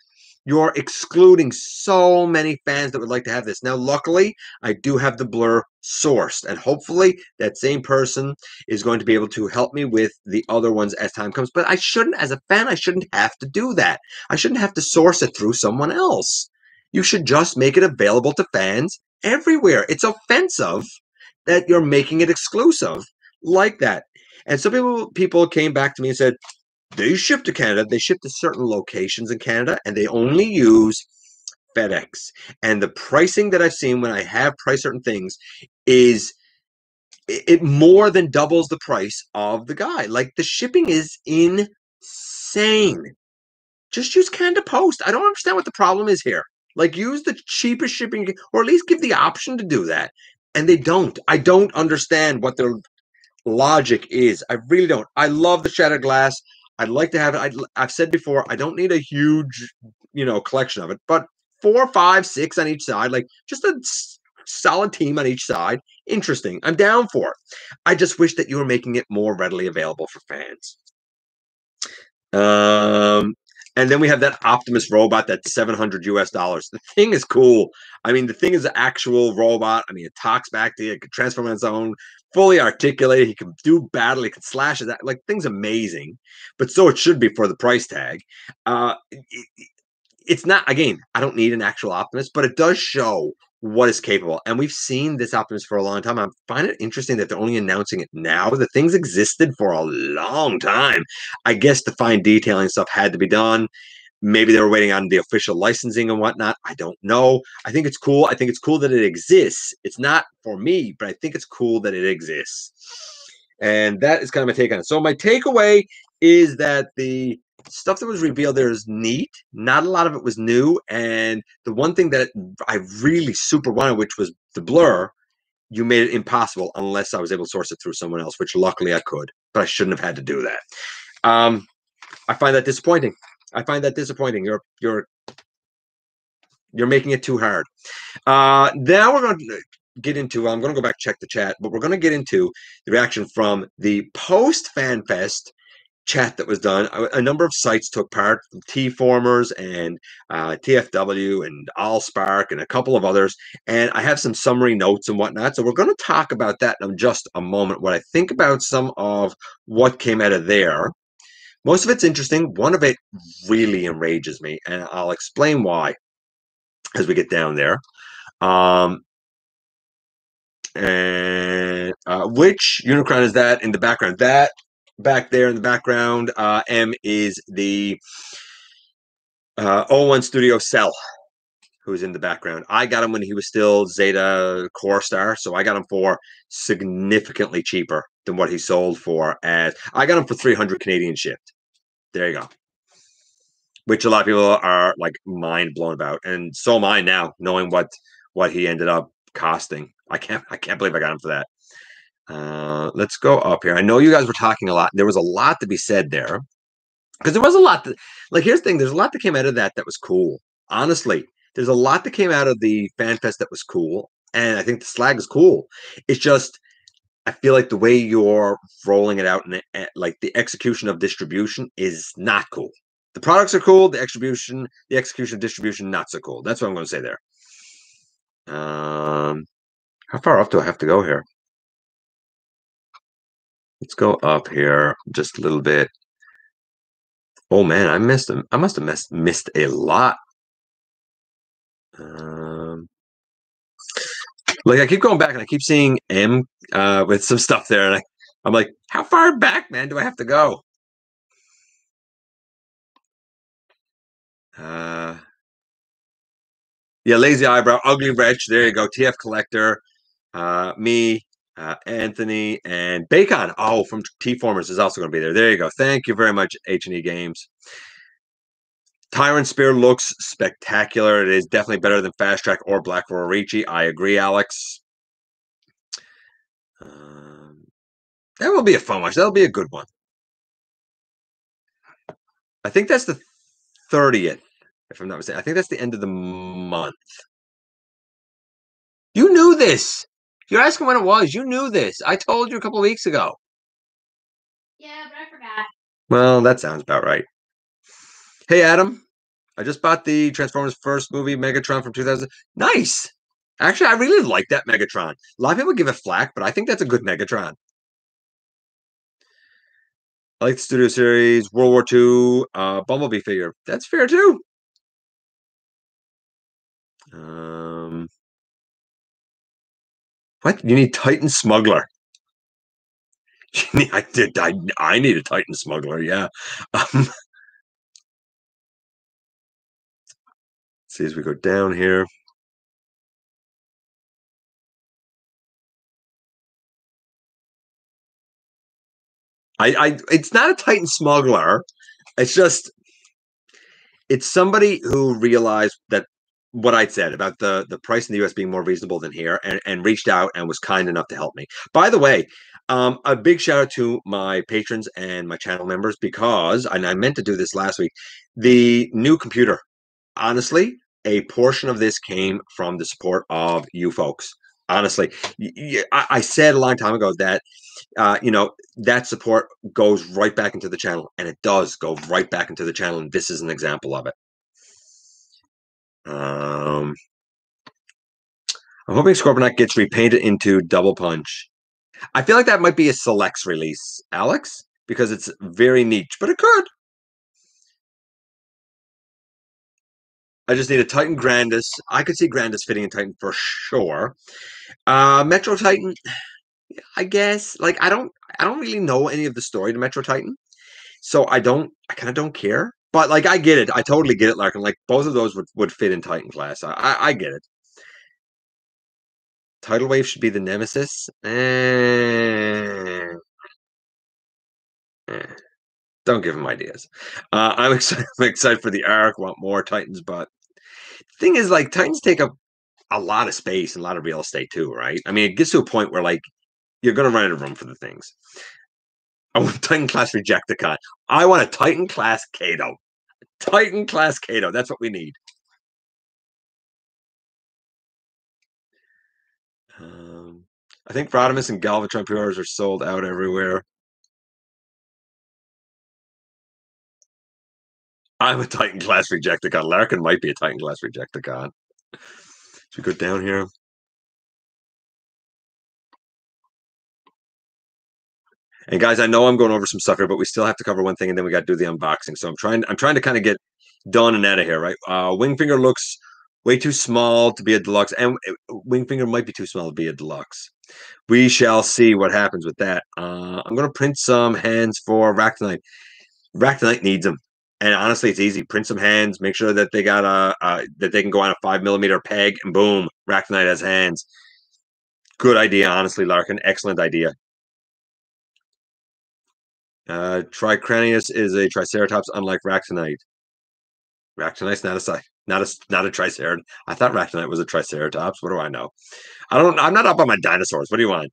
You're excluding so many fans that would like to have this. Now, luckily, I do have the Blur sourced, and hopefully that same person is going to be able to help me with the other ones as time comes. But I shouldn't, as a fan, I shouldn't have to do that. I shouldn't have to source it through someone else. You should just make it available to fans everywhere. It's offensive that you're making it exclusive like that. And some people, people came back to me and said, they ship to Canada. They ship to certain locations in Canada, and they only use FedEx. And the pricing that I've seen when I have priced certain things is it more than doubles the price of the guy. Like, the shipping is insane. Just use Canada Post. I don't understand what the problem is here. Like, use the cheapest shipping, or at least give the option to do that. And they don't. I don't understand what their logic is. I really don't. I love the Shattered Glass. I'd like to have, I'd, I've said before, I don't need a huge, you know, collection of it, but four, five, six on each side, like just a solid team on each side. Interesting. I'm down for it. I just wish that you were making it more readily available for fans. Um, and then we have that Optimus robot that's seven hundred U S dollars. The thing is cool. I mean, the thing is an actual robot. I mean, it talks back to you. It can transform on its own, fully articulated. He can do battle. He can slash it. Like, thing's amazing. But so it should be for the price tag. Uh, it, it's not, again, I don't need an actual Optimus, but it does show what is capable. And we've seen this Optimus for a long time. I find it interesting that they're only announcing it now. The thing's existed for a long time. I guess the fine detailing stuff had to be done. Maybe they were waiting on the official licensing and whatnot. I don't know. I think it's cool. I think it's cool that it exists. It's not for me, but I think it's cool that it exists. And that is kind of my take on it. So my takeaway is that the stuff that was revealed there is neat. Not a lot of it was new. And the one thing that I really super wanted, which was the Blur, you made it impossible unless I was able to source it through someone else, which luckily I could, but I shouldn't have had to do that. Um, I find that disappointing. I find that disappointing. You're, you're, you're making it too hard. Uh, now we're going to get into, I'm going to go back, check the chat, but we're going to get into the reaction from the post Fan Fest chat that was done. A, a number of sites took part, from T-Formers and uh, T F W and AllSpark and a couple of others. And I have some summary notes and whatnot. So we're going to talk about that in just a moment, what I think about some of what came out of there. Most of it's interesting. One of it really enrages me, and I'll explain why as we get down there. Um, and uh, which Unicron is that in the background? That back there in the background, uh, M is the uh, O one Studio Cell, who's in the background. I got him when he was still Zeta Core Star, so I got him for significantly cheaper than what he sold for. As I got him for three hundred Canadian shipped. There you go. Which a lot of people are like mind blown about, and so am I now, knowing what what he ended up costing. I can't I can't believe I got him for that. Uh, let's go up here. I know you guys were talking a lot. There was a lot to be said there, because there was a lot that, like, here's the thing. There's a lot that came out of that that was cool. Honestly, there's a lot that came out of the Fan Fest that was cool, and I think the Slag is cool. It's just, I feel like the way you're rolling it out and like the execution of distribution is not cool. The products are cool. The execution, the execution of distribution, not so cool. That's what I'm going to say there. Um, how far off do I have to go here? Let's go up here just a little bit. Oh man, I missed them. I must have missed missed a lot. Um, like I keep going back and I keep seeing M uh, with some stuff there, and I, I'm like, how far back, man, do I have to go? Uh, yeah, Lazy Eyebrow, Ugly Wretch. There you go. T F Collector, uh, me. Uh, Anthony and Bacon, oh, from T-Formers is also going to be there. There you go. Thank you very much, H and E Games. Tyrant Spear looks spectacular. It is definitely better than Fast Track or Black Rorichi. I agree, Alex. Um, that will be a fun watch. That'll be a good one. I think that's the thirtieth, if I'm not mistaken. I think that's the end of the month. You knew this. You're asking when it was. You knew this. I told you a couple of weeks ago. Yeah, but I forgot. Well, that sounds about right. Hey, Adam. I just bought the Transformers first movie, Megatron, from two thousand. Nice. Actually, I really like that Megatron. A lot of people give it flack, but I think that's a good Megatron. I like the Studio Series, World War Two, uh, Bumblebee figure. That's fair, too. Um... What? You need Titan Smuggler. I did. I, I need a Titan Smuggler. Yeah. Um, let's see as we go down here. I, I. It's not a Titan Smuggler. It's just. It's somebody who realized that what I'd said about the, the price in the U S being more reasonable than here, and, and reached out and was kind enough to help me. By the way, Um, a big shout out to my patrons and my channel members, because, and I meant to do this last week, the new computer, honestly, a portion of this came from the support of you folks. Honestly, I said a long time ago that, uh, you know, that support goes right back into the channel, and it does go right back into the channel. And this is an example of it. Um, I'm hoping Scorponok gets repainted into Double Punch. I feel like that might be a Selects release, Alex, because it's very niche, but it could. I just need a Titan Grandis. I could see Grandis fitting in Titan for sure. Uh, Metro Titan, I guess. Like, I don't, I don't really know any of the story to Metro Titan, so I don't, I kind of don't care. But like, I get it. I totally get it, Larkin. Like, both of those would would fit in Titan class. I, I, I get it. Tidal Wave should be the Nemesis. Eh. Eh. Don't give him ideas. Uh, I'm excited. I'm excited for the arc. Want more Titans, but the thing is, like, Titans take up a lot of space and a lot of real estate too, right? I mean, it gets to a point where, like, you're going to run out of room for the things. I want Titan class Rejecticon. I want a Titan class Kato. Titan class Kato. That's what we need. Um, I think Rodimus and Galvatron P Rs are sold out everywhere. I'm a Titan class Rejecticon. Larkin might be a Titan class Rejecticon. Should we go down here? And guys, I know I'm going over some stuff here, but we still have to cover one thing, and then we got to do the unboxing. So I'm trying. I'm trying to kind of get done and out of here, right? Uh, Wingfinger looks way too small to be a deluxe, and Wingfinger might be too small to be a deluxe. We shall see what happens with that. Uh, I'm going to print some hands for Ractonite. Ractonite needs them. And honestly, it's easy. Print some hands. Make sure that they got a uh, that they can go on a five millimeter peg, and boom, Ractonite has hands. Good idea, honestly, Larkin. Excellent idea. Uh, Tricranius is a Triceratops, unlike Ractonite. Ractonite's not a not a not a Triceratops. I thought Ractonite was a Triceratops. What do I know? I don't. I'm not up on my dinosaurs. What do you want?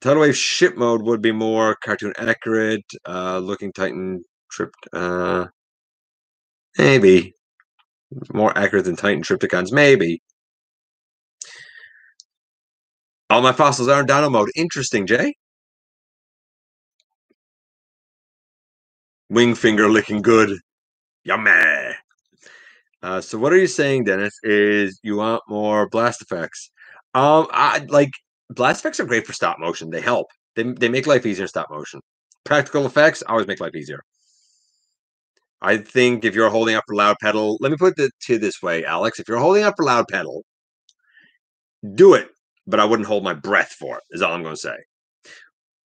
Tidal Wave ship mode would be more cartoon accurate. Uh, looking Titan. Tripped, uh, maybe more accurate than Titan Tripticons. Maybe all my fossils are in Dino mode. Interesting, Jay. Wingfinger looking good, yummy. Uh, so what are you saying, Dennis? Is you want more blast effects? Um, I like blast effects are great for stop motion. They help. They they make life easier in stop motion. Practical effects always make life easier. I think if you're holding up for Loud Pedal, let me put it to this way, Alex. If you're holding up for Loud Pedal, do it, but I wouldn't hold my breath for it, is all I'm going to say.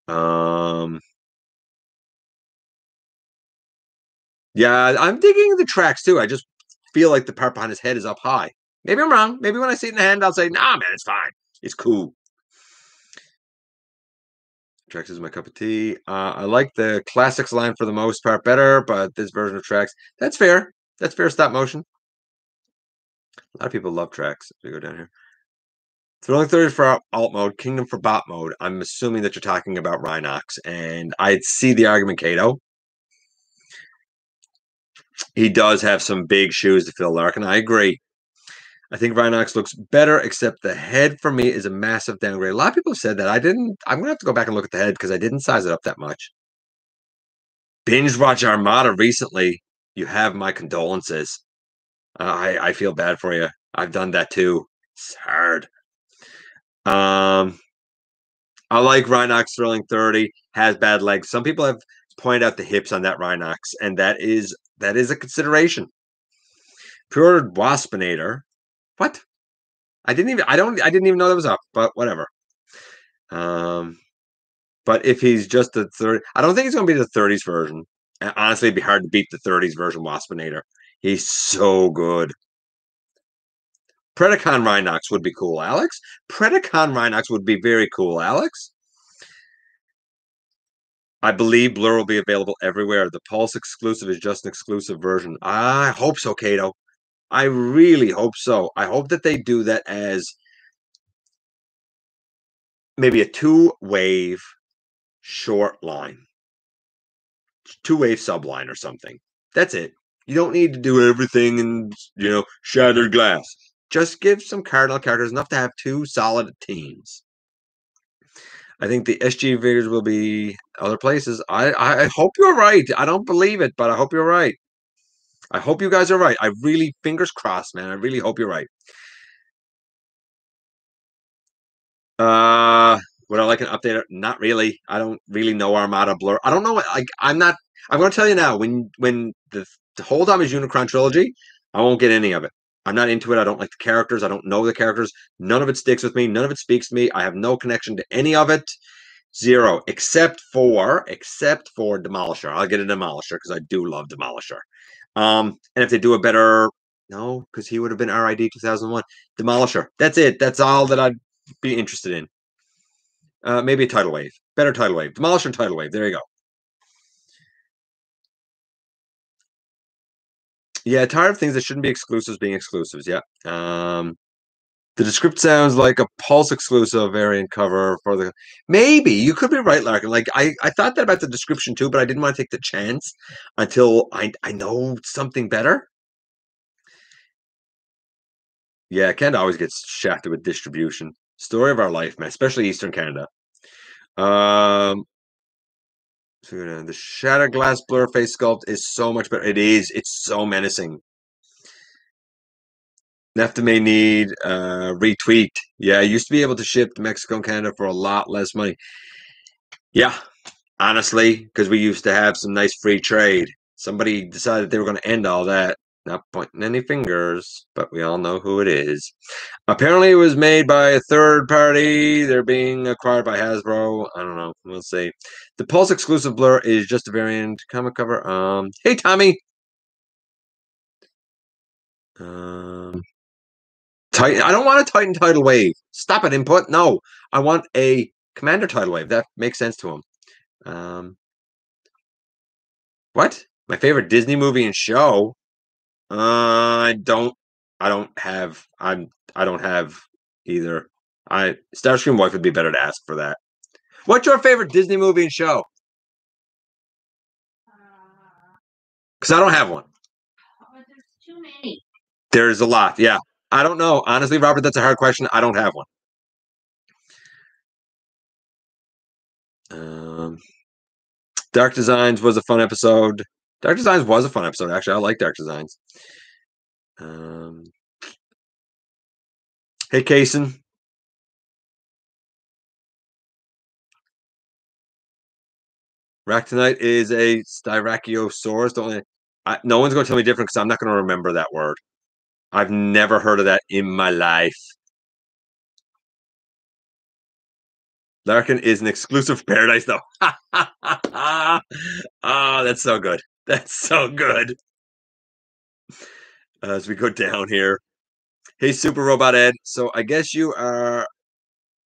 Um, yeah, I'm digging the tracks, too. I just feel like the part behind his head is up high. Maybe I'm wrong. Maybe when I see it in the hand, I'll say, nah, man, it's fine. It's cool. Trax is my cup of tea. Uh, I like the classics line for the most part better, but this version of Trax, that's fair. That's fair stop motion. A lot of people love Trax. We go down here. Thrilling thirty for alt mode, Kingdom for bot mode. I'm assuming that you're talking about Rhinox, and I see the argument, Kato. He does have some big shoes to fill, Larkin. I agree. I think Rhinox looks better, except the head for me is a massive downgrade. A lot of people said that. I didn't. I'm going to have to go back and look at the head because I didn't size it up that much. Binge watch Armada recently. You have my condolences. Uh, I, I feel bad for you. I've done that too. It's hard. Um, I like Rhinox Thrilling thirty. Has bad legs. Some people have pointed out the hips on that Rhinox, and that is, that is a consideration. Pre-ordered Waspinator. What? I didn't even I don't I didn't even know that was up, but whatever. Um but if he's just the third, I don't think he's gonna be the thirties version. And honestly, it'd be hard to beat the thirties version Waspinator. He's so good. Predacon Rhinox would be cool, Alex. Predacon Rhinox would be very cool, Alex. I believe Blur will be available everywhere. The Pulse exclusive is just an exclusive version. I hope so, Kato. I really hope so. I hope that they do that as maybe a two-wave short line, two-wave subline or something. That's it. You don't need to do everything in, you know, shattered glass. Just give some cardinal characters enough to have two solid teams. I think the S G figures will be other places. I, I hope you're right. I don't believe it, but I hope you're right. I hope you guys are right. I really, fingers crossed, man. I really hope you're right. Uh, would I like an update? Not really. I don't really know Armada Blur. I don't know. Like, I'm not. I'm going to tell you now. When when the, the whole Damage Unicron trilogy, I won't get any of it. I'm not into it. I don't like the characters. I don't know the characters. None of it sticks with me. None of it speaks to me. I have no connection to any of it. Zero. Except for, except for Demolisher. I'll get a Demolisher because I do love Demolisher. Um, and if they do a better, no, because he would have been R I D two thousand one. Demolisher. That's it. That's all that I'd be interested in. Uh, maybe a Tidal Wave. Better Tidal Wave. Demolisher and Tidal Wave. There you go. Yeah, tired of things that shouldn't be exclusives being exclusives, yeah. Um, the Descript sounds like a Pulse exclusive variant cover for the... Maybe. You could be right, Larkin. Like, I, I thought that about the description too, but I didn't want to take the chance until I, I know something better. Yeah, Canada always gets shafted with distribution. Story of our life, man, especially Eastern Canada. Um... So, you know, the Shattered Glass Blur face sculpt is so much better. It is. It's so menacing. NAFTA may need uh, retweaked. Yeah, I used to be able to ship to Mexico and Canada for a lot less money. Yeah, honestly, because we used to have some nice free trade. Somebody decided they were going to end all that. Not pointing any fingers, but we all know who it is. Apparently, it was made by a third party. They're being acquired by Hasbro. I don't know. We'll see. The Pulse exclusive Blur is just a variant comic cover. Um, hey, Tommy. Um, Titan. I don't want a Titan Tidal Wave. Stop it, Input. No, I want a Commander Tidal Wave. That makes sense to him. Um, what? My favorite Disney movie and show. Uh, I don't, I don't have, I'm, I don't have either. I, Starscream Wife would be better to ask for that. What's your favorite Disney movie and show? Because I don't have one. But there's too many. There's a lot, yeah. I don't know. Honestly, Robert, that's a hard question. I don't have one. Um, Dark Designs was a fun episode. Dark Designs was a fun episode, actually. I like Dark Designs. Um, hey, Kaysen. Ractonite is a Styrachiosaurus. Don't, I, no one's going to tell me different because I'm not going to remember that word. I've never heard of that in my life. Larkin is an exclusive Paradise, though. Ah, oh, that's so good. That's so good. Uh, as we go down here. Hey, Super Robot Ed. So I guess you are...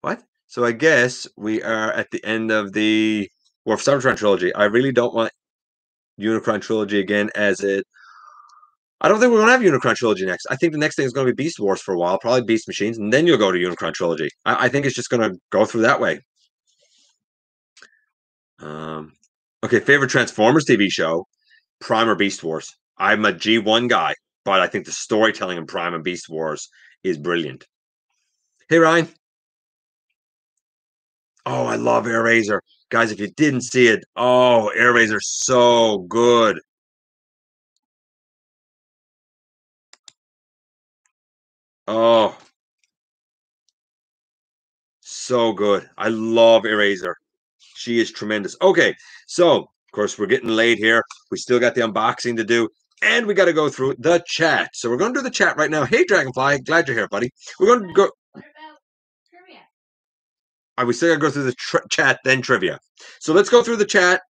What? So I guess we are at the end of the War of Cybertron trilogy. I really don't want Unicron trilogy again as it... I don't think we're going to have Unicron trilogy next. I think the next thing is going to be Beast Wars for a while. Probably Beast Machines. And then you'll go to Unicron trilogy. I, I think it's just going to go through that way. Um... Okay, favorite Transformers T V show, Prime or Beast Wars. I'm a G one guy, but I think the storytelling in Prime and Beast Wars is brilliant. Hey, Ryan. Oh, I love AirRaiser. Guys, if you didn't see it, oh, AirRaiser, so good. Oh. So good. I love AirRaiser. She is tremendous. Okay, so, of course, we're getting late here. We still got the unboxing to do, and we got to go through the chat. So we're going to do the chat right now. Hey, Dragonfly, glad you're here, buddy. We're going to go... What about trivia? I was going to go through the chat, then trivia. So let's go through the chat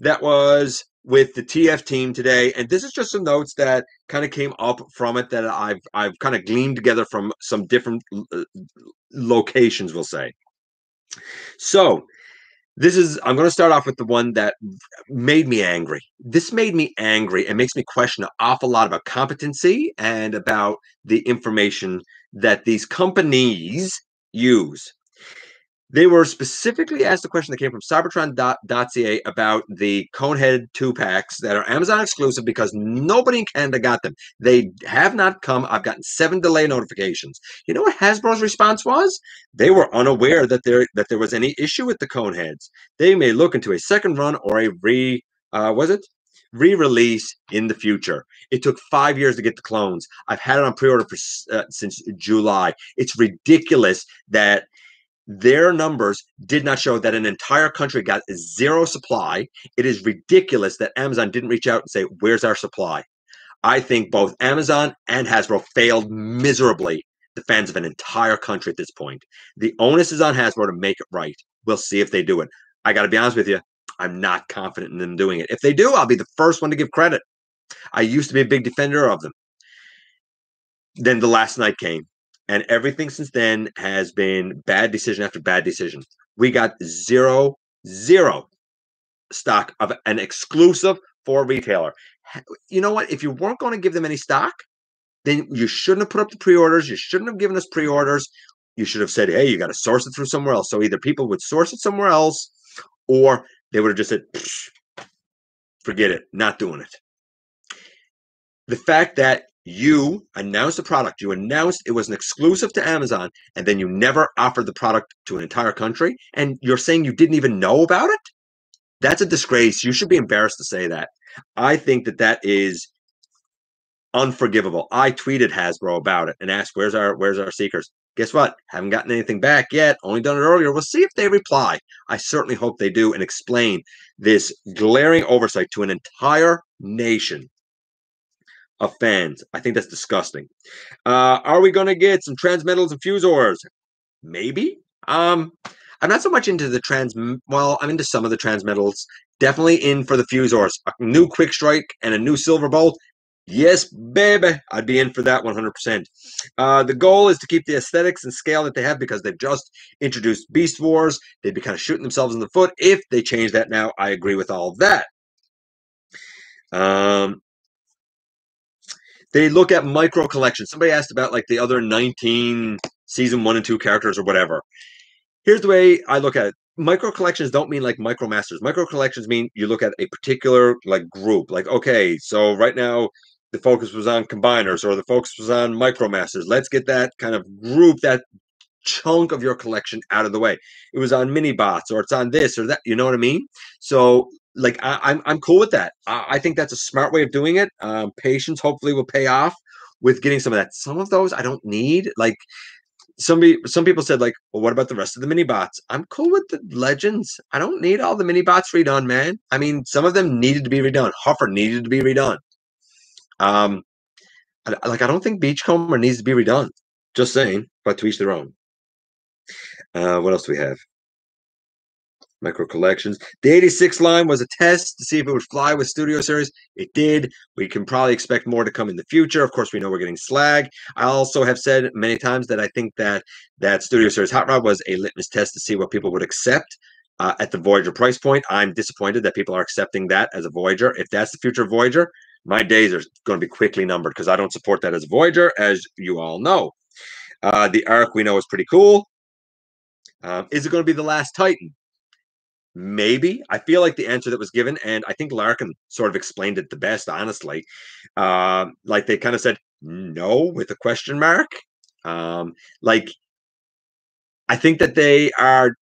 that was with the T F team today, and this is just some notes that kind of came up from it that I've, I've kind of gleaned together from some different uh, locations, we'll say. So... This is, I'm going to start off with the one that made me angry. This made me angry and makes me question an awful lot about competency and about the information that these companies use. They were specifically asked a question that came from Cybertron dot C A about the Conehead two-packs that are Amazon exclusive because nobody in Canada got them. They have not come. I've gotten seven delay notifications. You know what Hasbro's response was? They were unaware that there that there was any issue with the Coneheads. They may look into a second run or a re uh, was it? re-release in the future. It took five years to get the clones. I've had it on pre-order for, uh, since July. It's ridiculous that their numbers did not show that an entire country got zero supply. It is ridiculous that Amazon didn't reach out and say, where's our supply? I think both Amazon and Hasbro failed miserably the fans of an entire country at this point. The onus is on Hasbro to make it right. We'll see if they do it. I got to be honest with you. I'm not confident in them doing it. If they do, I'll be the first one to give credit. I used to be a big defender of them. Then the last night came, and everything since then has been bad decision after bad decision. We got zero, zero stock of an exclusive for a retailer. You know what? If you weren't going to give them any stock, then you shouldn't have put up the pre-orders. You shouldn't have given us pre-orders. You should have said, hey, you got to source it through somewhere else. So either people would source it somewhere else, or they would have just said, forget it, not doing it. The fact that you announced a product, you announced it was an exclusive to Amazon, and then you never offered the product to an entire country, and you're saying you didn't even know about it? That's a disgrace. You should be embarrassed to say that. I think that that is unforgivable. I tweeted Hasbro about it and asked, where's our, where's our seekers? Guess what? Haven't gotten anything back yet. Only done it earlier. We'll see if they reply. I certainly hope they do and explain this glaring oversight to an entire nation of fans. I think that's disgusting. Uh, are we going to get some Transmetals and Fusors? Maybe. Um, I'm not so much into the trans... Well, I'm into some of the Transmetals. Definitely in for the Fusors. A new Quick Strike and a new Silver Bolt. Yes, baby. I'd be in for that one hundred percent. Uh, the goal is to keep the aesthetics and scale that they have because they've just introduced Beast Wars. They'd be kind of shooting themselves in the foot if they change that now. I agree with all of that. Um, they look at micro collections. Somebody asked about like the other nineteen season one and two characters or whatever. Here's the way I look at it. Micro collections don't mean like micro masters. Micro collections mean you look at a particular like group. Like, okay, so right now the focus was on combiners or the focus was on micromasters. Let's get that kind of group, that chunk of your collection out of the way. It was on mini bots or it's on this or that. You know what I mean? So like I, I'm, I'm cool with that. I, I think that's a smart way of doing it. Um, patience hopefully will pay off with getting some of that. Some of those I don't need. Like somebody, some people said like, well, what about the rest of the mini bots? I'm cool with the legends. I don't need all the mini bots redone, man. I mean, some of them needed to be redone. Huffer needed to be redone. Um, like I don't think Beachcomber needs to be redone. Just saying, but to each their own. Uh, what else do we have? Micro collections. The eighty-six line was a test to see if it would fly with Studio Series. It did. We can probably expect more to come in the future. Of course, we know we're getting Slag. I also have said many times that I think that that Studio Series Hot Rod was a litmus test to see what people would accept. Uh, at the Voyager price point, I'm disappointed that people are accepting that as a Voyager. If that's the future of Voyager, my days are going to be quickly numbered because I don't support that as a Voyager, as you all know. Uh, the Arc we know is pretty cool. Um, is it going to be the last Titan? Maybe. I feel like the answer that was given, and I think Larkin sort of explained it the best, honestly. Uh, like they kind of said, no, with a question mark. Um, like, I think that they are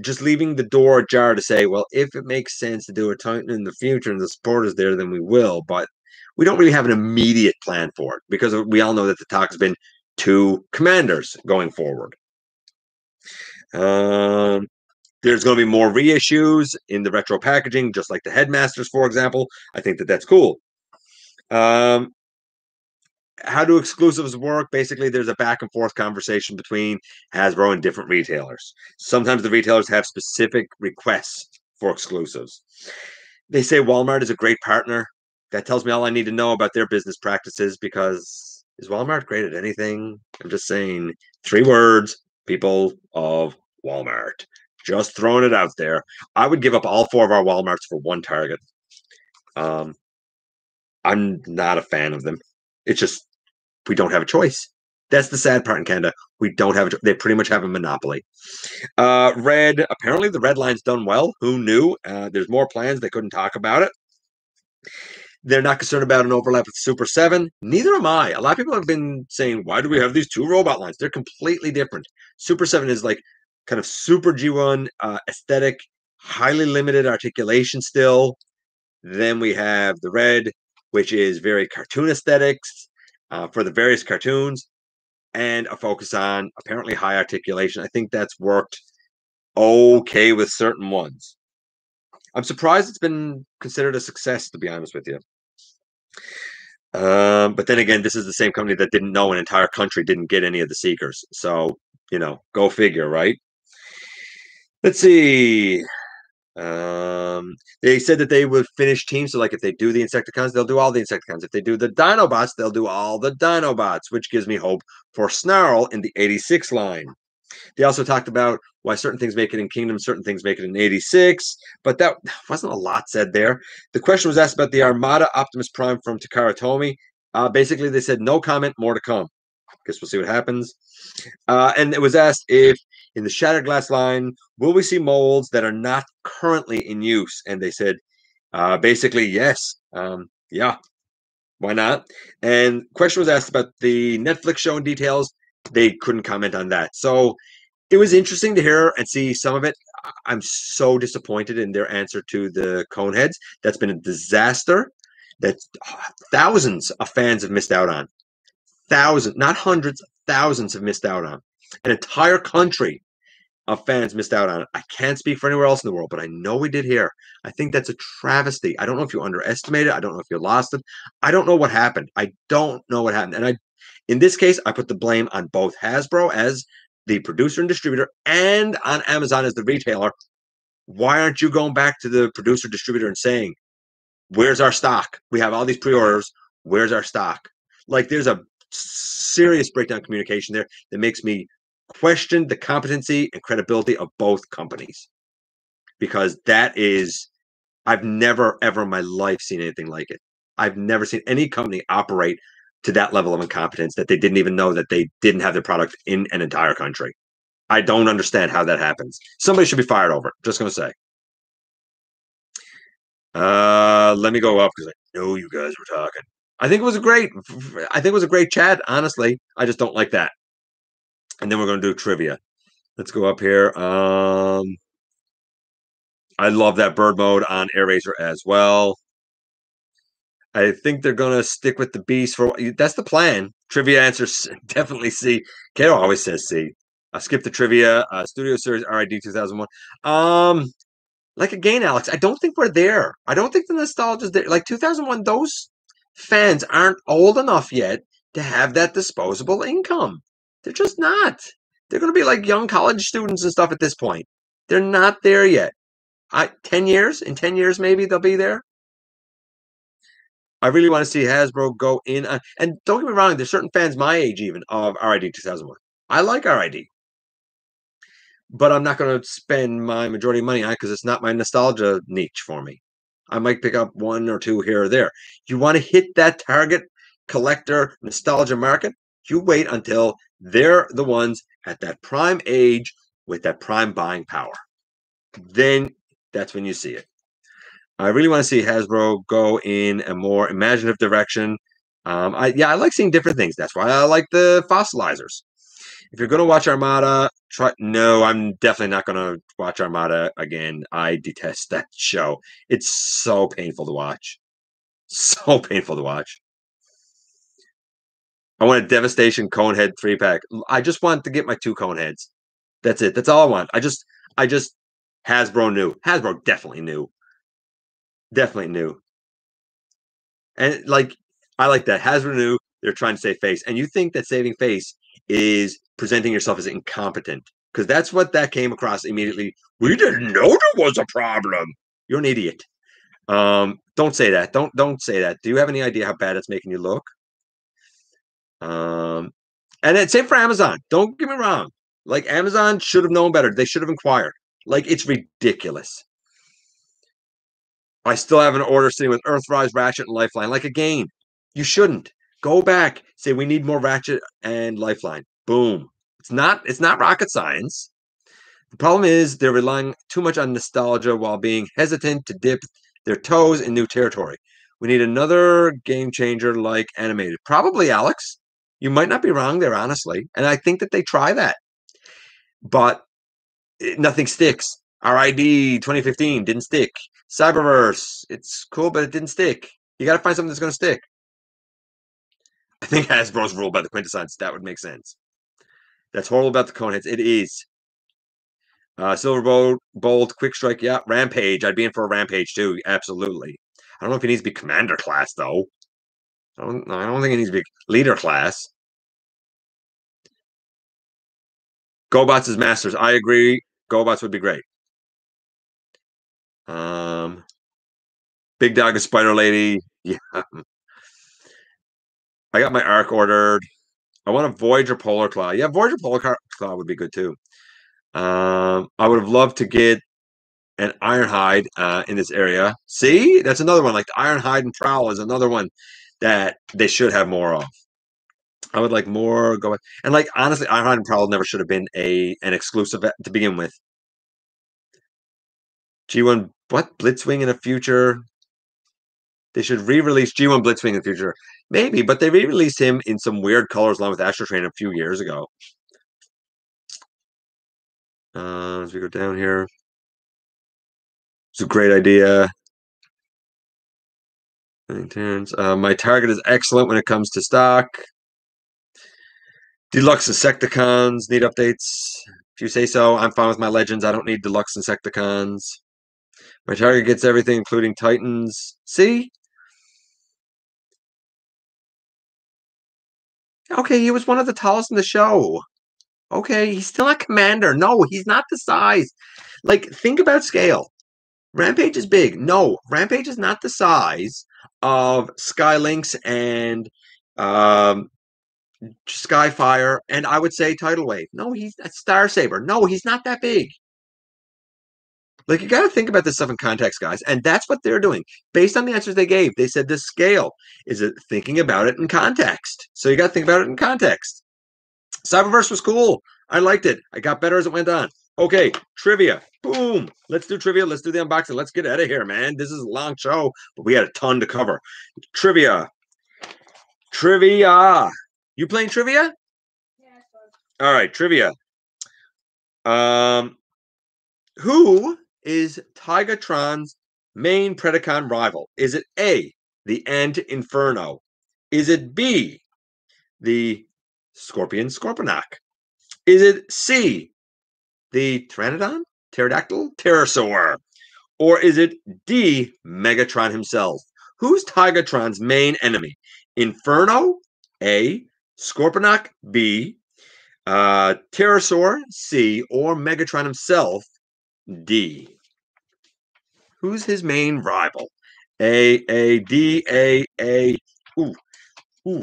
just leaving the door ajar to say, well, if it makes sense to do a Titan in the future and the support is there, then we will. But we don't really have an immediate plan for it because we all know that the talk has been two commanders going forward. Um, there's going to be more reissues in the retro packaging, just like the Headmasters, for example. I think that that's cool. Um, how do exclusives work? Basically, there's a back and forth conversation between Hasbro and different retailers. Sometimes the retailers have specific requests for exclusives. They say Walmart is a great partner. That tells me all I need to know about their business practices because is Walmart great at anything? I'm just saying three words, people of Walmart. Just throwing it out there. I would give up all four of our Walmarts for one Target. Um, I'm not a fan of them. It's just we don't have a choice. That's the sad part in Canada. We don't have a, they pretty much have a monopoly. Uh, Red, apparently the Red Line's done well. Who knew? Uh, there's more plans. They couldn't talk about it. They're not concerned about an overlap with Super seven. Neither am I. A lot of people have been saying, why do we have these two robot lines? They're completely different. Super seven is like kind of Super G one uh, aesthetic, highly limited articulation still. Then we have the Red, which is very cartoon aesthetics uh, for the various cartoons, and a focus on apparently high articulation. I think that's worked okay with certain ones. I'm surprised it's been considered a success, to be honest with you. Um, but then again, this is the same company that didn't know an entire country didn't get any of the Seekers. So, you know, go figure, right? Let's see. Um, they said that they would finish teams. So like if they do the Insecticons, they'll do all the Insecticons. If they do the Dinobots, they'll do all the Dinobots, which gives me hope for Snarl in the eighty-six line. They also talked about why certain things make it in Kingdom, certain things make it in eighty-six, but that wasn't a lot said there. The question was asked about the Armada Optimus Prime from Takara Tomy. Uh, basically, they said no comment, more to come. Guess we'll see what happens. Uh, and it was asked if in the Shattered Glass line, will we see molds that are not currently in use? And they said, uh, basically, yes. Um, yeah, why not? And question was asked about the Netflix show in details. They couldn't comment on that. So it was interesting to hear and see some of it. I'm so disappointed in their answer to the Coneheads. That's been a disaster that thousands of fans have missed out on. Thousands, not hundreds, thousands have missed out on. An entire country of fans missed out on it. I can't speak for anywhere else in the world, but I know we did here. I think that's a travesty. I don't know if you underestimated it. I don't know if you lost it. I don't know what happened. I don't know what happened. And I, in this case, I put the blame on both Hasbro as the producer and distributor and on Amazon as the retailer. Why aren't you going back to the producer distributor and saying, where's our stock? We have all these pre-orders. Where's our stock? Like, there's a serious breakdown of communication there that makes me question the competency and credibility of both companies, because that is, I've never ever in my life seen anything like it. I've never seen any company operate to that level of incompetence that they didn't even know that they didn't have their product in an entire country. I don't understand how that happens. Somebody should be fired over it. Just going to say. Uh, let me go up because I know you guys were talking. I think it was a great, I think it was a great chat. Honestly, I just don't like that. And then we're going to do trivia. Let's go up here. Um, I love that bird mode on Air Racer as well. I think they're going to stick with the beast for, that's the plan. Trivia answers definitely C. Kato always says C. I skip the trivia. Uh, Studio Series R I D two thousand one. Um, like again, Alex, I don't think we're there. I don't think the nostalgia is there. Like two thousand one, those fans aren't old enough yet to have that disposable income. They're just not. They're going to be like young college students and stuff at this point. They're not there yet. I, ten years? In ten years, maybe they'll be there. I really want to see Hasbro go in on, and don't get me wrong, there's certain fans my age even of R I D two thousand one. I like R I D. But I'm not going to spend my majority of money on it because it's not my nostalgia niche for me. I might pick up one or two here or there. You want to hit that target collector nostalgia market? You wait until they're the ones at that prime age with that prime buying power. Then that's when you see it. I really want to see Hasbro go in a more imaginative direction. Um, I, yeah, I like seeing different things. That's why I like the fossilizers. If you're going to watch Armada, try. No, I'm definitely not going to watch Armada again. I detest that show. It's so painful to watch. So painful to watch. I want a Devastation Conehead three-pack. I just want to get my two Coneheads. That's it. That's all I want. I just, I just, Hasbro knew. Hasbro definitely knew. Definitely knew. And, like, I like that. Hasbro knew they're trying to save face. And you think that saving face is presenting yourself as incompetent. Because that's what that came across immediately. We didn't know there was a problem. You're an idiot. Um, don't say that. Don't, don't say that. Do you have any idea how bad it's making you look? Um, and it's same for Amazon. Don't get me wrong. Like, Amazon should have known better. They should have inquired. Like, it's ridiculous. I still have an order sitting with Earthrise, Ratchet, and Lifeline. Like, again, you shouldn't. Go back, say we need more Ratchet and Lifeline. Boom. It's not, it's not rocket science. The problem is they're relying too much on nostalgia while being hesitant to dip their toes in new territory. We need another game changer like animated. Probably, Alex. You might not be wrong there, honestly. And I think that they try that. But it, nothing sticks. R I D twenty fifteen didn't stick. Cyberverse, it's cool, but it didn't stick. You got to find something that's going to stick. I think Hasbro's ruled by the Quintessons. That would make sense. That's horrible about the Coneheads. It is. Uh, Silver Bolt, Quick Strike, yeah. Rampage. I'd be in for a Rampage, too. Absolutely. I don't know if he needs to be Commander class, though. I don't, I don't think he needs to be Leader class. GoBots is Masters. I agree. GoBots would be great. Um, Big Dog is Spider Lady. Yeah. I got my Arc ordered. I want a Voyager Polar Claw. Yeah, Voyager Polar Claw would be good, too. Um, I would have loved to get an Ironhide uh, in this area. See? That's another one. Like, the Ironhide and Prowl is another one that they should have more of. I would like more. Go and, like, honestly, Ironhide and Prowl never should have been a an exclusive to begin with. G one, what? Blitzwing in the future? They should re-release G one Blitzwing in the future. Maybe, but they re-released him in some weird colors along with Astro Train a few years ago. Uh, as we go down here. It's a great idea. Uh, my target is excellent when it comes to stock. Deluxe Insecticons need updates. If you say so, I'm fine with my Legends. I don't need Deluxe Insecticons. My target gets everything, including Titans. See? Okay, he was one of the tallest in the show. Okay, he's still not Commander. No, he's not the size. Like, think about scale. Rampage is big. No, Rampage is not the size of Skylinx and um, Skyfire, and I would say Tidal Wave. No, he's a Star Saber. No, he's not that big. Like, you got to think about this stuff in context, guys, and that's what they're doing. Based on the answers they gave, they said the scale is thinking about it in context. So you got to think about it in context. Cyberverse was cool. I liked it. I got better as it went on. Okay, trivia. Boom. Let's do trivia. Let's do the unboxing. Let's get out of here, man. This is a long show, but we had a ton to cover. Trivia. Trivia. You playing trivia? Yeah, sure. All right, trivia. Um, who is Tigatron's main Predacon rival? Is it A, the Ant Inferno? Is it B, the Scorpion Scorponok? Is it C, the Pteranodon, Pterodactyl, Pterosaur? Or is it D, Megatron himself? Who's Tigatron's main enemy? Inferno, A, Scorponok, B, uh, Pterosaur, C, or Megatron himself, D? Who's his main rival? A, A, D, A, A, ooh, ooh.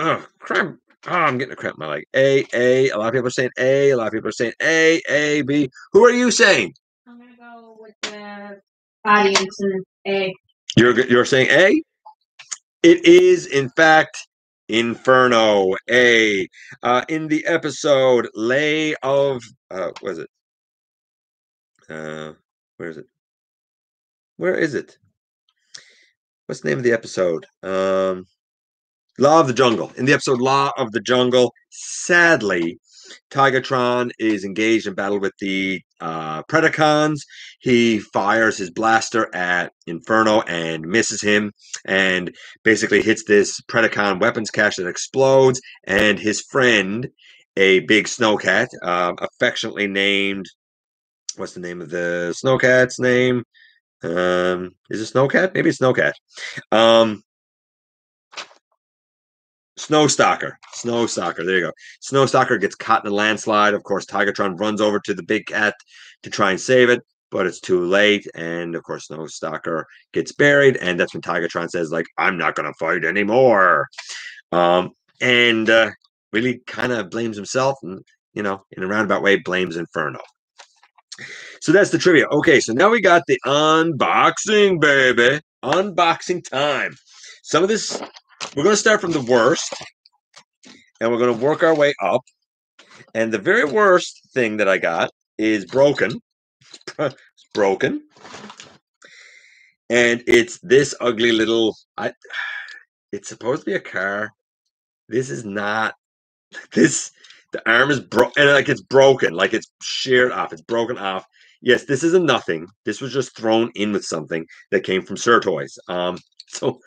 Oh, crap. Oh, I'm getting a cramp in my leg. A, A. A lot of people are saying A. A lot of people are saying A, A, B. Who are you saying? I'm going to go with the audience and A. You're, you're saying A? It is, in fact, Inferno. A. Uh, in the episode, Lay of... Uh, what is it? Uh, where is it? Where is it? What's the name of the episode? Um... Law of the Jungle. In the episode Law of the Jungle, sadly, Tigatron is engaged in battle with the uh, Predacons. He fires his blaster at Inferno and misses him and basically hits this Predacon weapons cache that explodes, and his friend, a big snowcat, um, affectionately named... What's the name of the snowcat's name? Um, is it Snowcat? Maybe it's Snowcat. Um... Snowstalker. Snowstalker. There you go. Snowstalker gets caught in a landslide. Of course, Tigatron runs over to the big cat to try and save it, but it's too late. And, of course, Snowstalker gets buried. And that's when Tigatron says, like, I'm not going to fight anymore. Um, and uh, really kind of blames himself and, you know, in a roundabout way, blames Inferno. So that's the trivia. Okay, so now we got the unboxing, baby. unboxing time. Some of this, we're going to start from the worst, and we're going to work our way up. And the very worst thing that I got is broken. It's broken. And it's this ugly little, I, it's supposed to be a car. This is not, this, the arm is broken, and like it's broken, like it's sheared off, it's broken off. Yes, this isn't nothing. This was just thrown in with something that came from Surtoys. Um, so,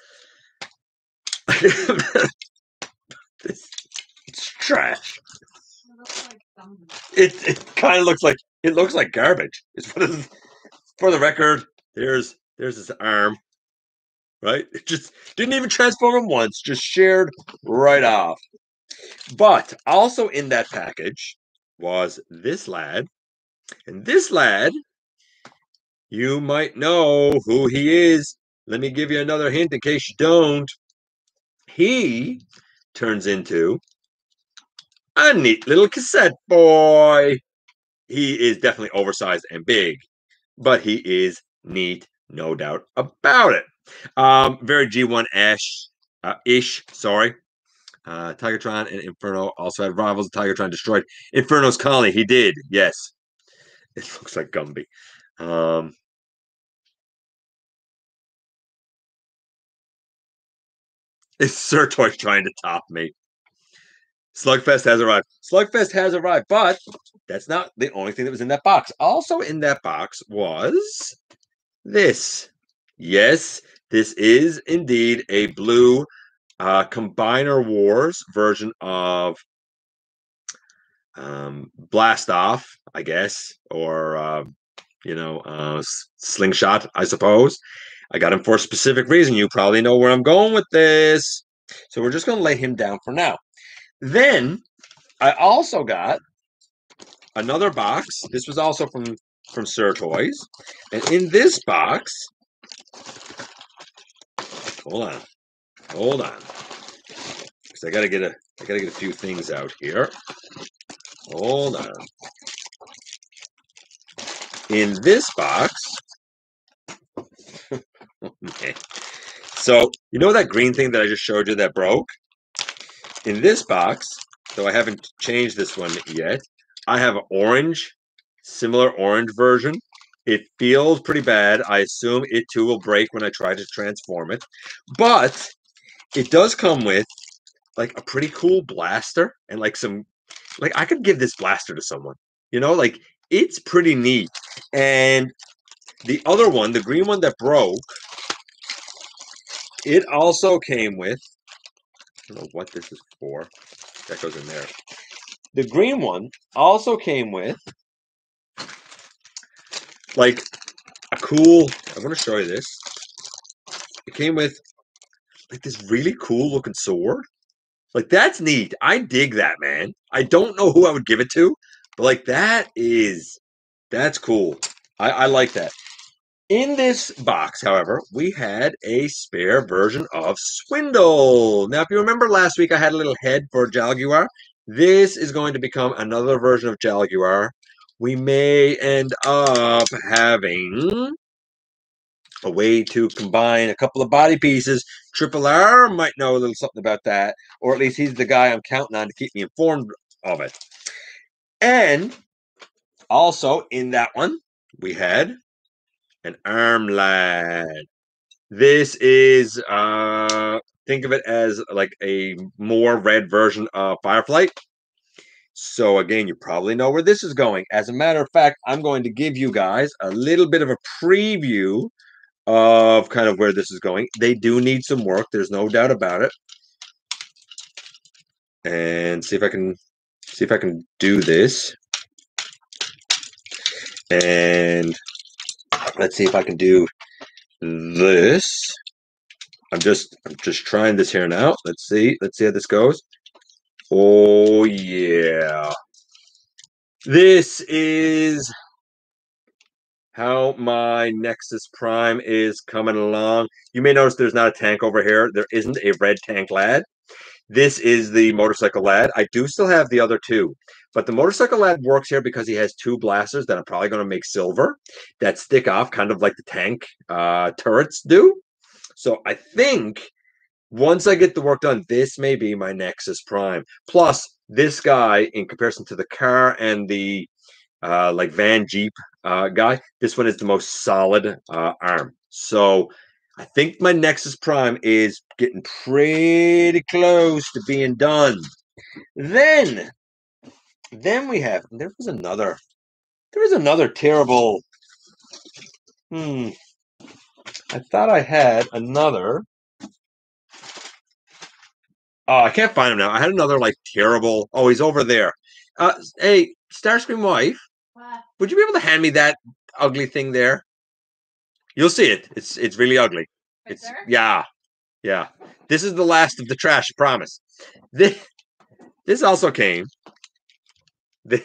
this, it's trash. It, it kind of looks like, it looks like garbage. It's for the, for the record, there's, there's his arm, right? It just didn't even transform him once, just sheared right off. But also in that package was this lad. And this lad, you might know who he is. Let me give you another hint in case you don't. He turns into a neat little cassette boy. He is definitely oversized and big, but he is neat, no doubt about it. Um, very G one-ish, uh, ish, sorry. Uh, Tigertron and Inferno also had rivals. Tigertron destroyed Inferno's colony. He did, yes. It looks like Gumby. Um, it's Surtoys trying to top me. Slugfest has arrived. Slugfest has arrived, but that's not the only thing that was in that box. Also in that box was this. Yes, this is indeed a blue uh, Combiner Wars version of Um, Blast Off, I guess, or, uh, you know, uh, Slingshot, I suppose. I got him for a specific reason. You probably know where I'm going with this. So we're just going to lay him down for now. Then I also got another box. This was also from, from Surtoys. And in this box, hold on, hold on. Because I got to get a, I got to get a few things out here. Hold on. In this box, okay. So you know that green thing that I just showed you that broke? In this box, though I haven't changed this one yet, I have an orange, similar orange version. It feels pretty bad. I assume it too will break when I try to transform it. But it does come with like a pretty cool blaster and like some, like, I could give this blaster to someone, you know, like, it's pretty neat. And the other one, the green one that broke, it also came with, I don't know what this is for. That goes in there. The green one also came with, like, a cool, I want to show you this. It came with, like, this really cool looking sword. Like, that's neat. I dig that, man. I don't know who I would give it to, but, like, that is, that's cool. I, I like that. In this box, however, we had a spare version of Swindle. Now, if you remember last week, I had a little head for Jaguar. This is going to become another version of Jaguar. We may end up having a way to combine a couple of body pieces. Triple R might know a little something about that, or at least he's the guy I'm counting on to keep me informed of it. And also in that one, we had an arm lad. This is, uh, think of it as like a more red version of Firefly. So again, you probably know where this is going. As a matter of fact, I'm going to give you guys a little bit of a preview of kind of where this is going. They do need some work. There's no doubt about it. And see if I can see if I can do this. And let's see if I can do this. I'm just I'm just trying this here now. Let's see. Let's see how this goes. Oh yeah. This is how my Nexus Prime is coming along. You may notice there's not a tank over here. There isn't a red tank lad. This is the motorcycle lad. I do still have the other two, but the motorcycle lad works here because he has two blasters that I'm probably going to make silver that stick off kind of like the tank uh, turrets do. So I think once I get the work done, this may be my Nexus Prime. Plus, this guy, in comparison to the car and the uh, like van Jeep uh, guy, this one is the most solid uh, arm. So I think my Nexus Prime is getting pretty close to being done. Then, then we have, there was another, there was another terrible, hmm, I thought I had another. Oh, I can't find him now. I had another, like, terrible... Oh, he's over there. Uh, hey, Starscream wife. What? Would you be able to hand me that ugly thing there? You'll see it. It's it's really ugly. Right it's there? Yeah. Yeah. This is the last of the trash, I promise. This, this also came. This,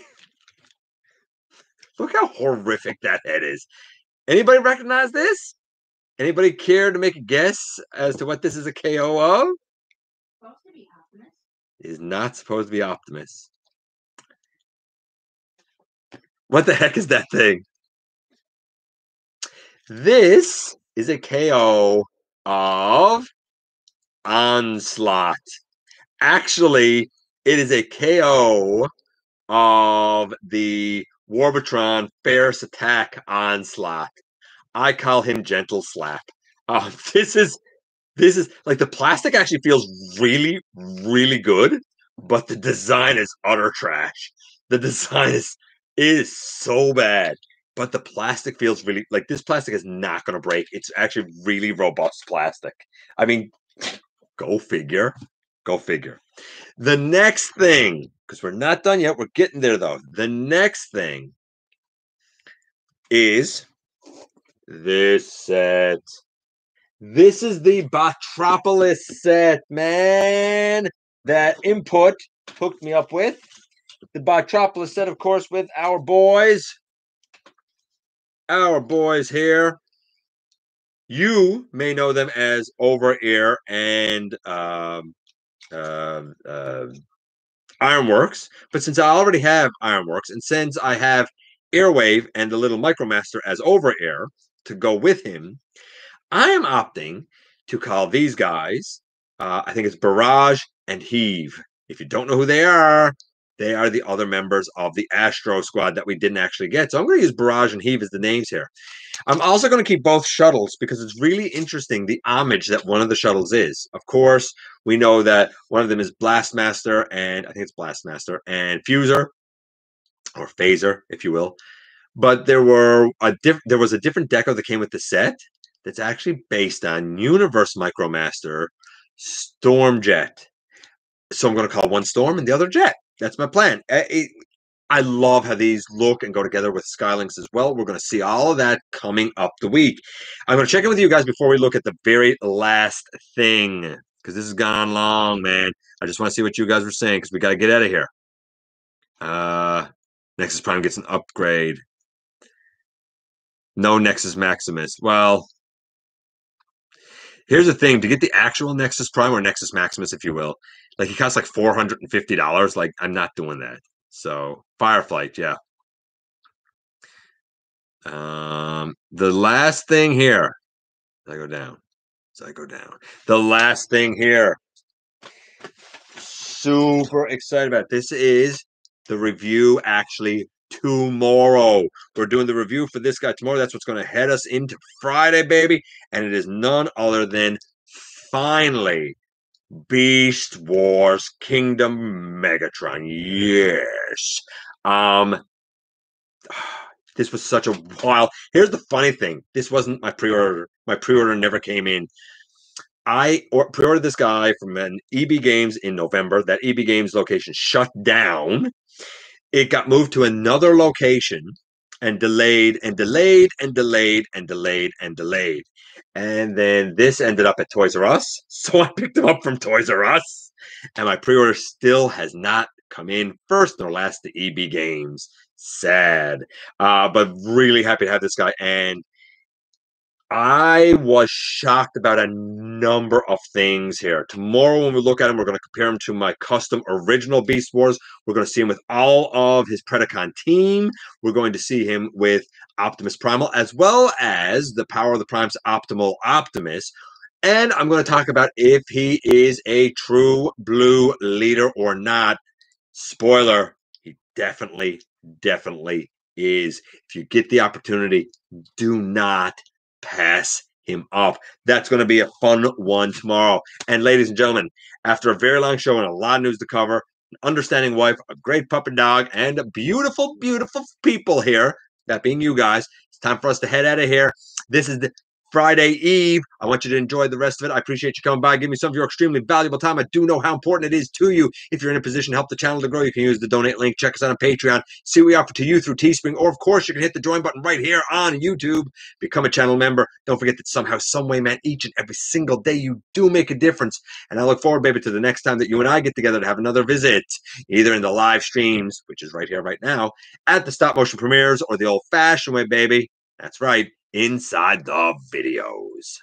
look how horrific that head is. Anybody recognize this? Anybody care to make a guess as to what this is a K O of? Is not supposed to be Optimus. What the heck is that thing? This is a K O of Onslaught. Actually, it is a K O of the Warbatron Ferrous Attack Onslaught. I call him Gentle Slap. Uh, this is... This is like the plastic actually feels really, really good, but the design is utter trash. The design is it is so bad, but the plastic feels really like this plastic is not going to break. It's actually really robust plastic. I mean, go figure, go figure. The next thing, because we're not done yet, we're getting there though. The next thing is this set. This is the Botropolis set, man, that Input hooked me up with. The Botropolis set, of course, with our boys. Our boys here. You may know them as Over-Ear and um, uh, uh, Ironworks. But since I already have Ironworks, and since I have Airwave and the little Micromaster as Over-Ear to go with him, I am opting to call these guys, uh, I think it's Barrage and Heave. If you don't know who they are, they are the other members of the Astro Squad that we didn't actually get. So I'm going to use Barrage and Heave as the names here. I'm also going to keep both shuttles because it's really interesting the homage that one of the shuttles is. Of course, we know that one of them is Blastmaster and I think it's Blastmaster and Fuser or Phaser, if you will. But there were a diff there was a different deco that came with the set. That's actually based on Universe Micromaster Stormjet. So I'm going to call one Storm and the other Jet. That's my plan. I, I love how these look and go together with Skylinks as well. We're going to see all of that coming up the week. I'm going to check in with you guys before we look at the very last thing, because this has gone long, man. I just want to see what you guys were saying, because we got to get out of here. Uh, Nexus Prime gets an upgrade. No Nexus Maximus. Well... Here's the thing, to get the actual Nexus Prime or Nexus Maximus, if you will, like he costs like four hundred fifty dollars. Like, I'm not doing that. So, Fireflight, yeah. Um, the last thing here. As I go down. As I go down. The last thing here. Super excited about. This is the review actually tomorrow. We're doing the review for this guy tomorrow. That's what's going to head us into Friday, baby. And it is none other than finally Beast Wars Kingdom Megatron. Yes. Um, this was such a wild. Here's the funny thing. This wasn't my pre-order. My pre-order never came in. I pre-ordered this guy from an E B Games in November. That E B Games location shut down. It got moved to another location and delayed and delayed and delayed and delayed and delayed. And then this ended up at Toys R Us. So I picked them up from Toys R Us. And my pre-order still has not come in, first nor last to E B Games. Sad. Uh, but really happy to have this guy. And I was shocked about a number of things here. Tomorrow when we look at him, we're going to compare him to my custom original Beast Wars. We're going to see him with all of his Predacon team. We're going to see him with Optimus Primal, as well as the Power of the Prime's Optimal Optimus. And I'm going to talk about if he is a true blue leader or not. Spoiler, he definitely, definitely is. If you get the opportunity, do not pass him off. That's going to be a fun one tomorrow. And ladies and gentlemen, after a very long show and a lot of news to cover, an understanding wife, a great pup and dog, and beautiful, beautiful people here, that being you guys, it's time for us to head out of here. This is the Friday Eve. I want you to enjoy the rest of it. I appreciate you coming by. Give me some of your extremely valuable time. I do know how important it is to you. If you're in a position to help the channel to grow, you can use the donate link. Check us out on Patreon. See what we offer to you through Teespring. Or, of course, you can hit the join button right here on YouTube. Become a channel member. Don't forget that somehow, someway, man, each and every single day you do make a difference. And I look forward, baby, to the next time that you and I get together to have another visit, either in the live streams, which is right here, right now, at the stop motion premieres, or the old-fashioned way, baby. That's right. Inside the videos.